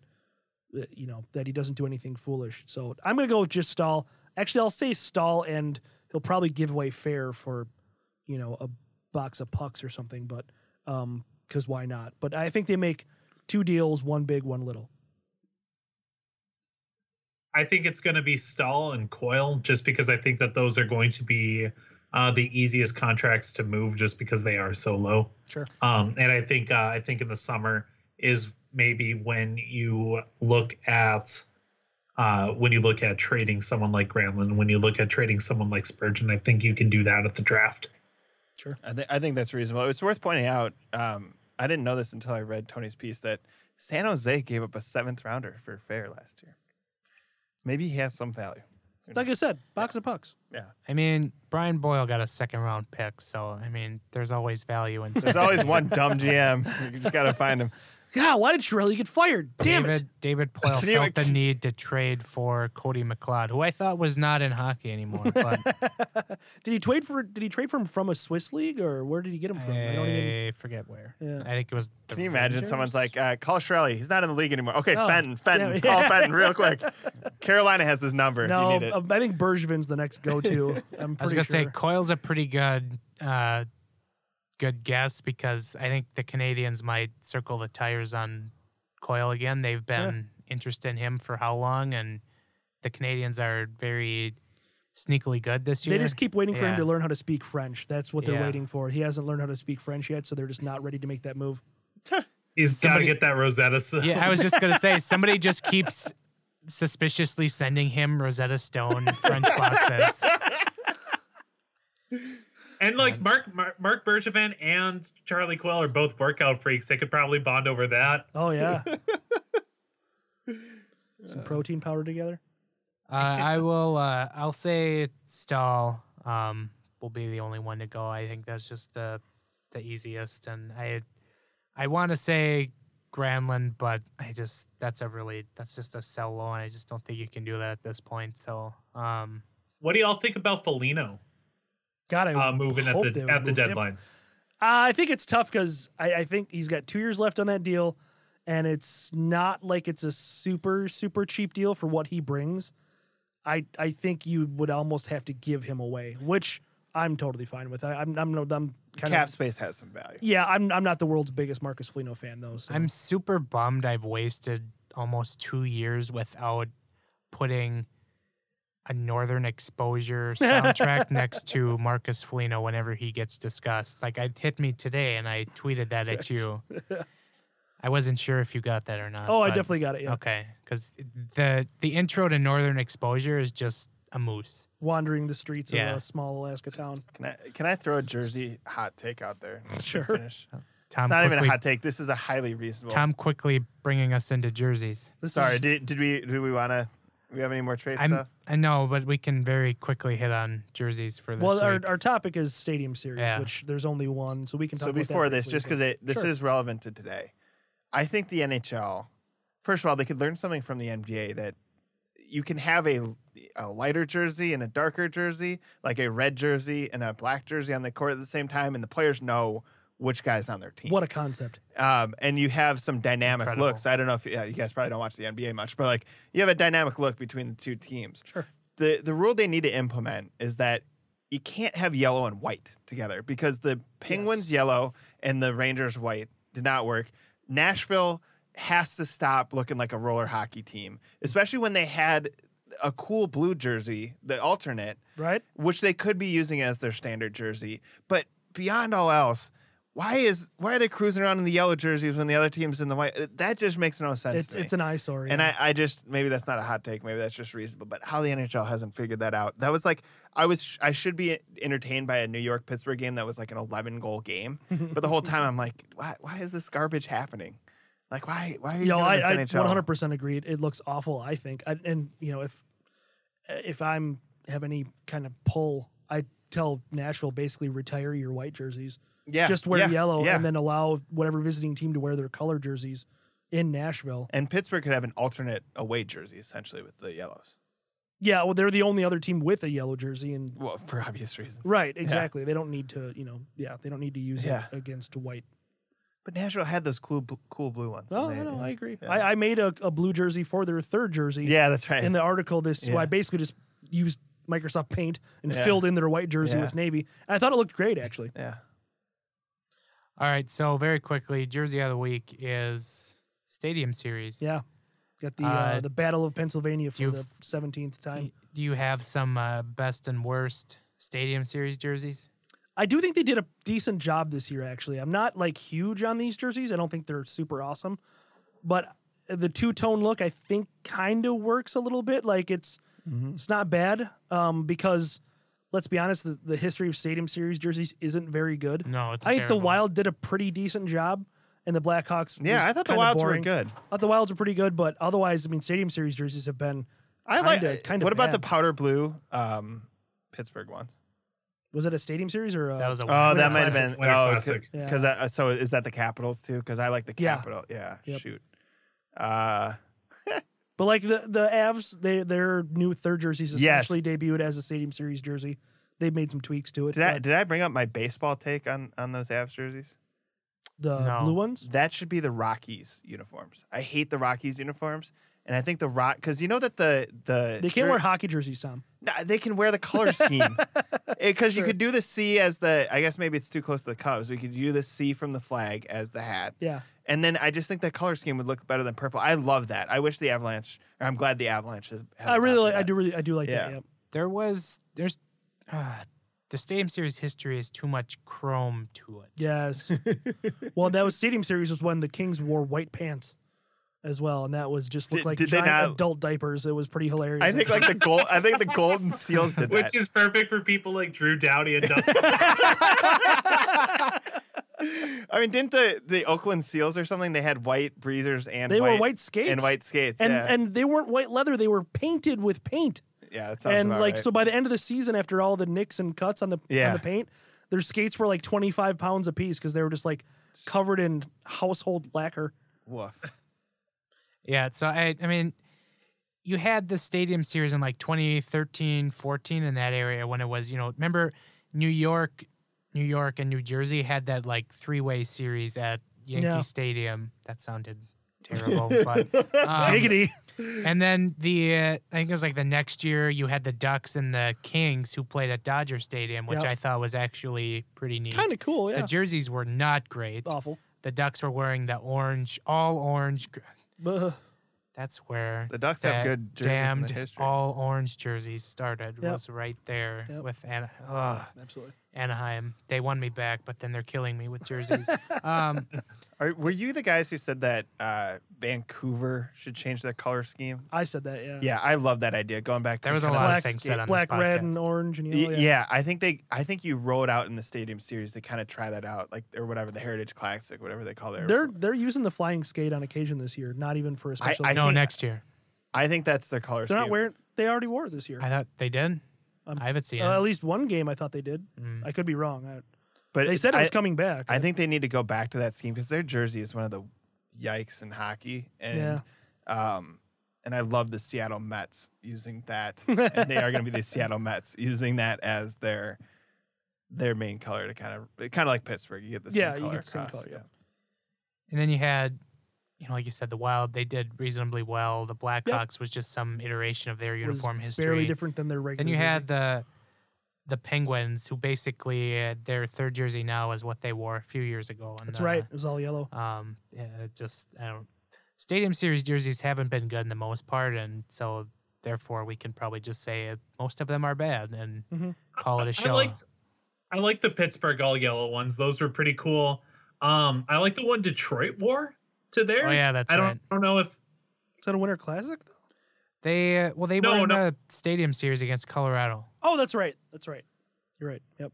you know, that he doesn't do anything foolish. So I'm going to go with just Stall. Actually, I'll say Stall and he'll probably give away Fair for, you know, a box of pucks or something, but um, because why not? But I think they make two deals, one big, one little. I think it's going to be Stahl and Coyle just because I think that those are going to be uh, the easiest contracts to move just because they are so low. Sure. Um, and I think uh, I think in the summer is maybe when you look at uh, when you look at trading someone like Granlund, when you look at trading someone like Spurgeon, I think you can do that at the draft. Sure. I, th- I think that's reasonable. It's worth pointing out. Um, I didn't know this until I read Tony's piece that San Jose gave up a seventh rounder for Fair last year. Maybe he has some value. Like I said, box yeah. of pucks. Yeah. I mean, Brian Boyle got a second round pick, so I mean, there's always value in. There's always one dumb G M. You just gotta find him. God, why did Chiarelli get fired? Damn David, it. David Poyle felt the need to trade for Cody McLeod, who I thought was not in hockey anymore. But did he trade for? Did he trade for him from a Swiss league, or where did he get him from? I, I don't even forget where. Yeah. I think it was. Can you imagine Rangers? Someone's like, uh, call Chiarelli. He's not in the league anymore. Okay, oh, Fenton, Fenton, yeah, yeah. Call Fenton real quick. Carolina has his number. No, you need it. Uh, I think Bergevin's the next go-to. I'm pretty I was gonna sure. say Coyle's a pretty good. Uh, good guess, because I think the Canadians might circle the tires on Coyle again. They've been yeah. interested in him for how long, and the Canadians are very sneakily good this year. They just keep waiting yeah. for him to learn how to speak French. That's what they're yeah. waiting for. He hasn't learned how to speak French yet, so they're just not ready to make that move. He's got to get that Rosetta Stone. Yeah, I was just going to say, somebody just keeps suspiciously sending him Rosetta Stone French boxes. And like Mark, Mark, Mark Bergevin and Chiarelli Coyle are both workout freaks. They could probably bond over that. Oh yeah, some protein powder together. Uh, I will. Uh, I'll say Stahl um, will be the only one to go. I think that's just the the easiest. And I, I want to say Granlund, but I just that's a really that's just a sell low, and I just don't think you can do that at this point. So, um, what do y'all think about Foligno? God, I uh, moving at the at the deadline. Uh, I think it's tough because I, I think he's got two years left on that deal, and it's not like it's a super super cheap deal for what he brings. I I think you would almost have to give him away, which I'm totally fine with. I, I'm I'm no I'm kind of cap space has some value. Yeah, I'm I'm not the world's biggest Marcus Foligno fan though. So. I'm super bummed. I've wasted almost two years without putting a Northern Exposure soundtrack next to Marcus Foligno whenever he gets discussed. Like, it hit me today, and I tweeted that at you. I wasn't sure if you got that or not. Oh, but I definitely got it, yeah. Okay, because the, the intro to Northern Exposure is just a moose wandering the streets yeah. of a small Alaska town. Can I, can I throw a Jersey hot take out there? Sure. Finish? Tom it's not quickly, even a hot take. This is a highly reasonable. Tom quickly bringing us into jerseys. This Sorry, is, did, did we, did we want to... Do we have any more trade I'm, stuff? I know, but we can very quickly hit on jerseys for this Well, our, our topic is Stadium Series, yeah. which there's only one, so we can talk so about that. So before this, just because this sure. is relevant to today, I think the N H L, first of all, they could learn something from the N B A that you can have a, a lighter jersey and a darker jersey, like a red jersey and a black jersey on the court at the same time, and the players know which guy's on their team. What a concept. Um, and you have some dynamic Incredible. looks. I don't know if uh, you guys probably don't watch the N B A much, but like you have a dynamic look between the two teams. Sure. The the rule they need to implement is that you can't have yellow and white together because the Penguins yes. yellow and the Rangers white did not work. Nashville has to stop looking like a roller hockey team, especially when they had a cool blue jersey, the alternate, right? Which they could be using as their standard jersey. But beyond all else, Why is why are they cruising around in the yellow jerseys when the other team's in the white? That just makes no sense it's, to me. It's an eyesore. Yeah. And I, I just, maybe that's not a hot take. Maybe that's just reasonable. But how the N H L hasn't figured that out. That was like, I was I should be entertained by a New York-Pittsburgh game that was like an eleven-goal game. But the whole time I'm like, why why is this garbage happening? Like, why, why are you Yo, doing I, this I N H L? one hundred percent agree. It, it looks awful, I think. I, and, you know, if, if I am have any kind of pull, I tell Nashville basically retire your white jerseys. Yeah, just wear yeah, yellow yeah. and then allow whatever visiting team to wear their color jerseys in Nashville. And Pittsburgh could have an alternate away jersey, essentially, with the yellows. Yeah, well, they're the only other team with a yellow jersey. And well, for obvious reasons. Right, exactly. Yeah. They don't need to, you know, yeah, they don't need to use yeah. it against white. But Nashville had those cool, bl- cool blue ones. Oh, they, no, yeah. I agree. Yeah. I, I made a, a blue jersey for their third jersey. Yeah, that's right. In the article, this yeah. so I basically just used Microsoft Paint and yeah. filled in their white jersey yeah. with navy. And I thought it looked great, actually. Yeah. All right, so very quickly, jersey of the week is Stadium Series. Yeah, got the uh, uh, the Battle of Pennsylvania for the seventeenth time. Do you have some uh, best and worst Stadium Series jerseys? I do think they did a decent job this year, actually. I'm not, like, huge on these jerseys. I don't think they're super awesome. But the two-tone look, I think, kind of works a little bit. Like, it's mm-hmm. it's not bad um, because... Let's be honest, the, the history of Stadium Series jerseys isn't very good. No, it's I think terrible. The Wild did a pretty decent job, and the Blackhawks Yeah, I thought the Wilds boring. were good. I thought the Wilds were pretty good, but otherwise, I mean, Stadium Series jerseys have been kind of like, What bad. about the powder blue um, Pittsburgh ones? Was it a Stadium Series or a, that was a oh that might have been oh because yeah. uh, so is that the Capitals too? Because I like the Capitals. Yeah, yeah yep. shoot. Uh, but like the the Avs, they their new third jerseys essentially yes. debuted as a Stadium Series jersey. They've made some tweaks to it. Did I did I bring up my baseball take on on those Avs jerseys? The no. blue ones? That should be the Rockies uniforms. I hate the Rockies uniforms. And I think the rock, because you know that the the they can't jer- wear hockey jerseys, Tom. No, they can wear the color scheme because sure. you could do the C as the. I guess maybe it's too close to the Cubs. We could do the C from the flag as the hat. Yeah. And then I just think the color scheme would look better than purple. I love that. I wish the Avalanche. Or I'm glad the Avalanche has. I really, like, I do really, I do like yeah. that. Yeah. There was there's, uh, the Stadium Series history is too much chrome to it. Yes. Well, that was Stadium Series was when the Kings wore white pants. As well, and that was just looked did, like did giant not, adult diapers. It was pretty hilarious. I think like the gold. I think the Golden Seals did Which that, which is perfect for people like Drew Doughty and Dustin. I mean, didn't the, the Oakland Seals or something? They had white breathers and they white, were white skates and white skates, and yeah. and they weren't white leather. They were painted with paint. Yeah, that sounds and about like right. so. By the end of the season, after all the nicks and cuts on the yeah. on the paint, their skates were like twenty five pounds a piece because they were just like covered in household lacquer. Woof. Yeah, so I I mean, you had the Stadium Series in like twenty thirteen, fourteen in that area when it was, you know, remember New York, New York and New Jersey had that like three-way series at Yankee yeah. Stadium. That sounded terrible, but um, giggity. And then the uh, I think it was like the next year you had the Ducks and the Kings who played at Dodger Stadium, which yep. I thought was actually pretty neat. Kind of cool, yeah. The jerseys were not great. Awful. The Ducks were wearing the orange, all orange. Buh. That's where the Ducks have good jerseys damned in the history. All orange jerseys started yep. was right there yep. with Ana- oh, absolutely. Anaheim. They won me back, but then they're killing me with jerseys. um, Are, were you the guys who said that uh, Vancouver should change their color scheme? I said that, yeah. Yeah, I love that idea. Going back, to there was a lot of things said on this podcast. Black, red, and orange, and yellow. Yeah. yeah, I think they. I think you rolled out in the Stadium Series to kind of try that out, like or whatever the Heritage Classic, whatever they call it. They're they're using the flying skate on occasion this year, not even for a special. I, I know next year. I think that's their color. They're scheme. Not wearing. They already wore it this year. I thought they did. Um, I haven't seen uh, it. At least one game. I thought they did. Mm. I could be wrong. I, but they said it was I, coming back. I think they need to go back to that scheme because their jersey is one of the yikes in hockey, and yeah. um, and I love the Seattle Mets using that. And they are going to be the Seattle Mets using that as their their main color to kind of kind of like Pittsburgh. You get the same yeah, color. You get the across, same color yeah. yeah. And then you had. You know, like you said, the Wild, they did reasonably well. The Blackhawks yep. was just some iteration of their uniform history. Barely different than their regular Then you jersey. Had the the Penguins, who basically uh, their third jersey now is what they wore a few years ago. And, That's uh, right. It was all yellow. Um, yeah, just I don't, Stadium Series jerseys haven't been good in the most part, and so therefore we can probably just say uh, most of them are bad and mm-hmm. call it a show. I liked, I liked the Pittsburgh all yellow ones. Those were pretty cool. Um, I like the one Detroit wore. To theirs, oh, yeah, that's I don't, right. I don't know if is that a Winter Classic though. They uh, well, they no, were in no. the Stadium Series against Colorado. Oh, that's right, that's right. You're right. Yep.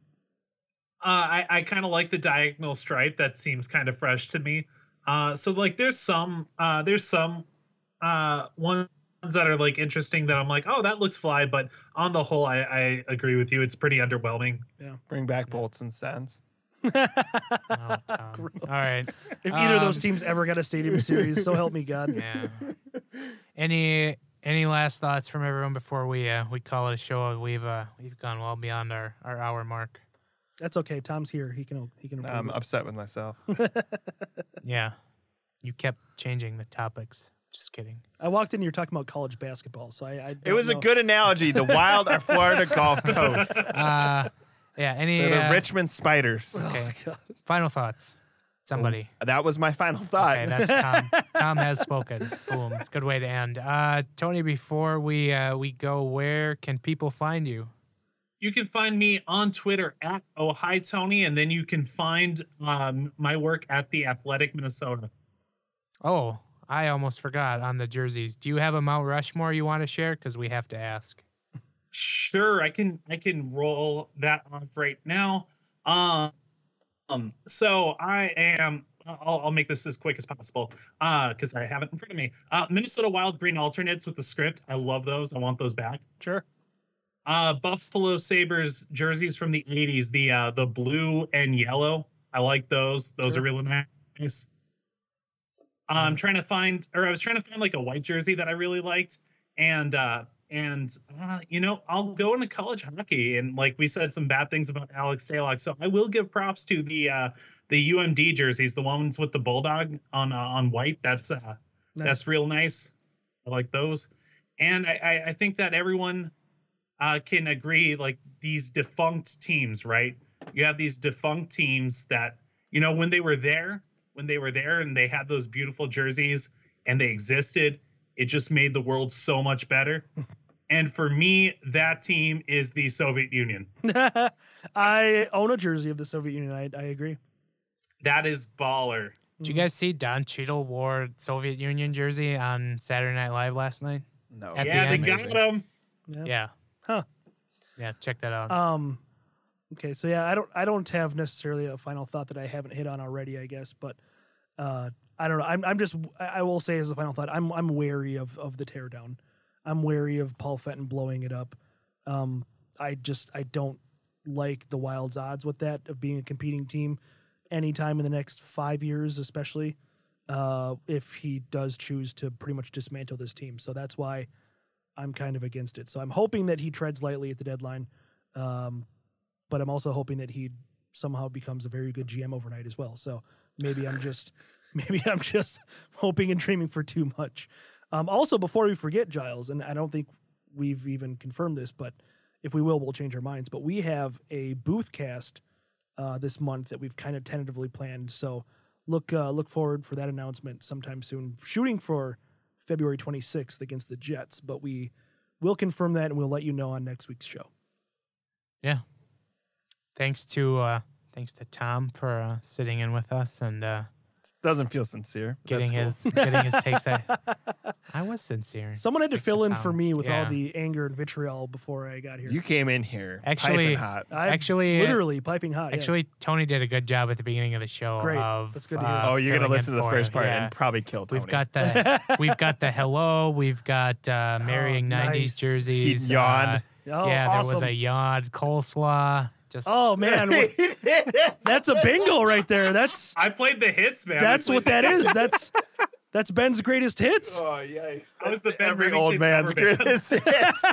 Uh, I I kind of like the diagonal stripe. That seems kind of fresh to me. Uh, so like, there's some uh, there's some uh ones that are like interesting that I'm like, oh, that looks fly. But on the whole, I I agree with you. It's pretty underwhelming. Yeah. Bring back yeah. Bolts and Sands. oh, Tom. All right. If either um, of those teams ever got a Stadium Series, so help me God. Yeah. Any any last thoughts from everyone before we uh, we call it a show? We've uh, we've gone well beyond our, our hour mark. That's okay. Tom's here. He can he can. I'm it. upset with myself. yeah, you kept changing the topics. Just kidding. I walked in. You're talking about college basketball, so I. I it was know. a good analogy. The Wild are Florida Gulf Coast. Uh, Yeah, any They're the uh, Richmond Spiders. Okay. Oh, final thoughts. Somebody. Boom. That was my final thought. Okay, that's Tom. Tom has spoken. Boom. It's a good way to end. Uh, Tony, before we uh, we go, where can people find you? You can find me on Twitter at Oh Hi Tony, and then you can find um, my work at The Athletic Minnesota. Oh, I almost forgot on the jerseys. Do you have a Mount Rushmore you want to share? Because we have to ask. Sure, I can I can roll that off right now. Um, um so I am I'll, I'll make this as quick as possible uh because I have it in front of me. Uh Minnesota Wild green alternates with the script. I love those. I want those back. Sure. uh, Buffalo Sabres jerseys from the eighties, the uh, the blue and yellow. I like those. Those sure. are really nice. I'm trying to find, or I was trying to find like a white jersey that I really liked, and uh, and uh, you know, I'll go into college hockey, and like we said, some bad things about Alex Stalock, so I will give props to the uh, the U M D jerseys, the ones with the bulldog on uh, on white. That's uh, nice. That's real nice. I like those, and I, I think that everyone uh, can agree, like these defunct teams, right? You have these defunct teams that, you know, when they were there. When they were there and they had those beautiful jerseys and they existed, it just made the world so much better. And for me, that team is the Soviet Union. I own a jersey of the Soviet Union. I, I agree. That is baller. Did you guys see Don Cheadle wore Soviet Union jersey on Saturday Night Live last night? No. At yeah, the they got him. Yeah. yeah. Huh. Yeah, check that out. Um. Okay, so yeah, I don't, I don't have necessarily a final thought that I haven't hit on already, I guess, but uh, I don't know. I'm, I'm just, I will say as a final thought, I'm, I'm wary of, of the teardown. I'm wary of Paul Fenton blowing it up. Um, I just, I don't like the Wild's odds with that of being a competing team anytime in the next five years, especially uh, if he does choose to pretty much dismantle this team. So that's why I'm kind of against it. So I'm hoping that he treads lightly at the deadline. Um, But I'm also hoping that he somehow becomes a very good G M overnight as well. So maybe I'm just, maybe I'm just hoping and dreaming for too much. Um, also, before we forget, Giles, and I don't think we've even confirmed this, but if we will, we'll change our minds. But we have a booth cast uh, this month that we've kind of tentatively planned. So look, uh, look forward for that announcement sometime soon. Shooting for February twenty-sixth against the Jets, but we will confirm that and we'll let you know on next week's show. Yeah. Thanks to uh, thanks to Tom for uh, sitting in with us and uh, doesn't feel sincere. Getting his cool. getting his takes. I, I was sincere. Someone had to thanks fill to in Tom. for me with yeah. all the anger and vitriol before I got here. You came in here actually piping hot. Actually, literally piping hot. Actually, yes. Tony did a good job at the beginning of the show. Great, of, that's good to hear. Uh, oh, you're gonna listen to the first part yeah. and probably kill Tony. We've got the we've got the hello. We've got uh, marrying oh, nice. nineties jerseys. He yawned. Uh, oh, yeah, awesome. There was a yawn coleslaw. Just oh man, that's a bingo right there. That's I played the hits, man. That's what that is. That's that's Ben's greatest hits. Oh yikes! That was the Ben every old man's greatest hits.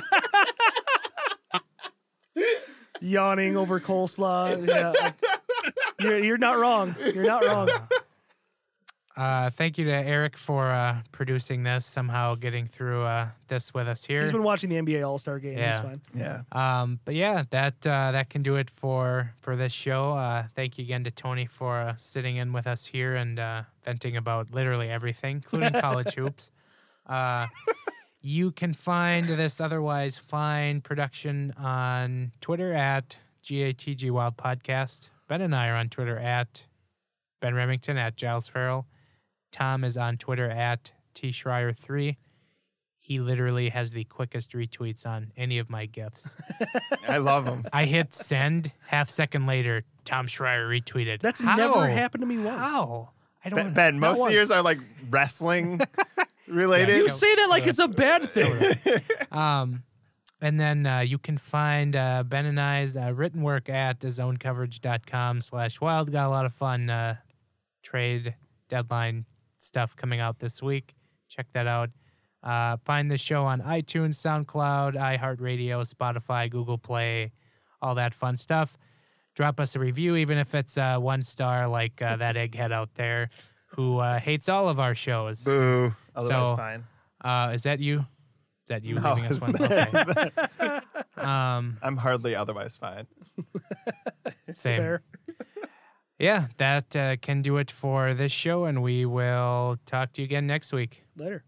Yawning over coleslaw. Yeah. You're, you're not wrong. You're not wrong. Uh, thank you to Eric for uh, producing this. Somehow getting through uh, this with us here. He's been watching the N B A All-Star Game. Yeah. It's fine. Yeah. Um, but yeah, that uh, that can do it for for this show. Uh, thank you again to Tony for uh, sitting in with us here and uh, venting about literally everything, including college hoops. Uh, you can find this otherwise fine production on Twitter at G A T G Wild Podcast. Ben and I are on Twitter at Ben Remington, at Giles Farrell. Tom is on Twitter at T Schreier three. He literally has the quickest retweets on any of my GIFs. I love him. I hit send. Half second later, Tom Schreier retweeted. That's How? never happened to me once. How? I don't Ben, ben most once. of yours are like wrestling related. Yeah, you say that like it's a bad thing. um, and then uh, you can find uh, Ben and I's uh, written work at zone coverage dot com slash wild. Got a lot of fun uh, trade deadline stuff coming out this week. Check that out. Uh, find the show on iTunes, SoundCloud, iHeartRadio, Spotify, Google Play, all that fun stuff. Drop us a review, even if it's uh, one star, like uh, that egghead out there who uh, hates all of our shows. Boo. Otherwise, so, fine. Uh, is that you? Is that you no, leaving us one? Okay. um, I'm hardly otherwise fine. Same. Fair. Yeah, that uh, can do it for this show, and we will talk to you again next week. Later.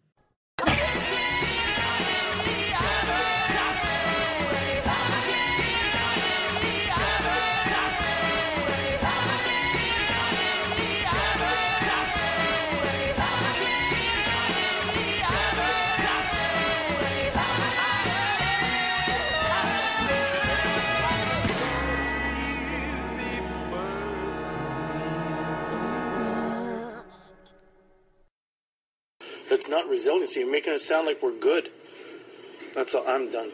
It's not resiliency. You're making it sound like we're good. That's all. I'm done.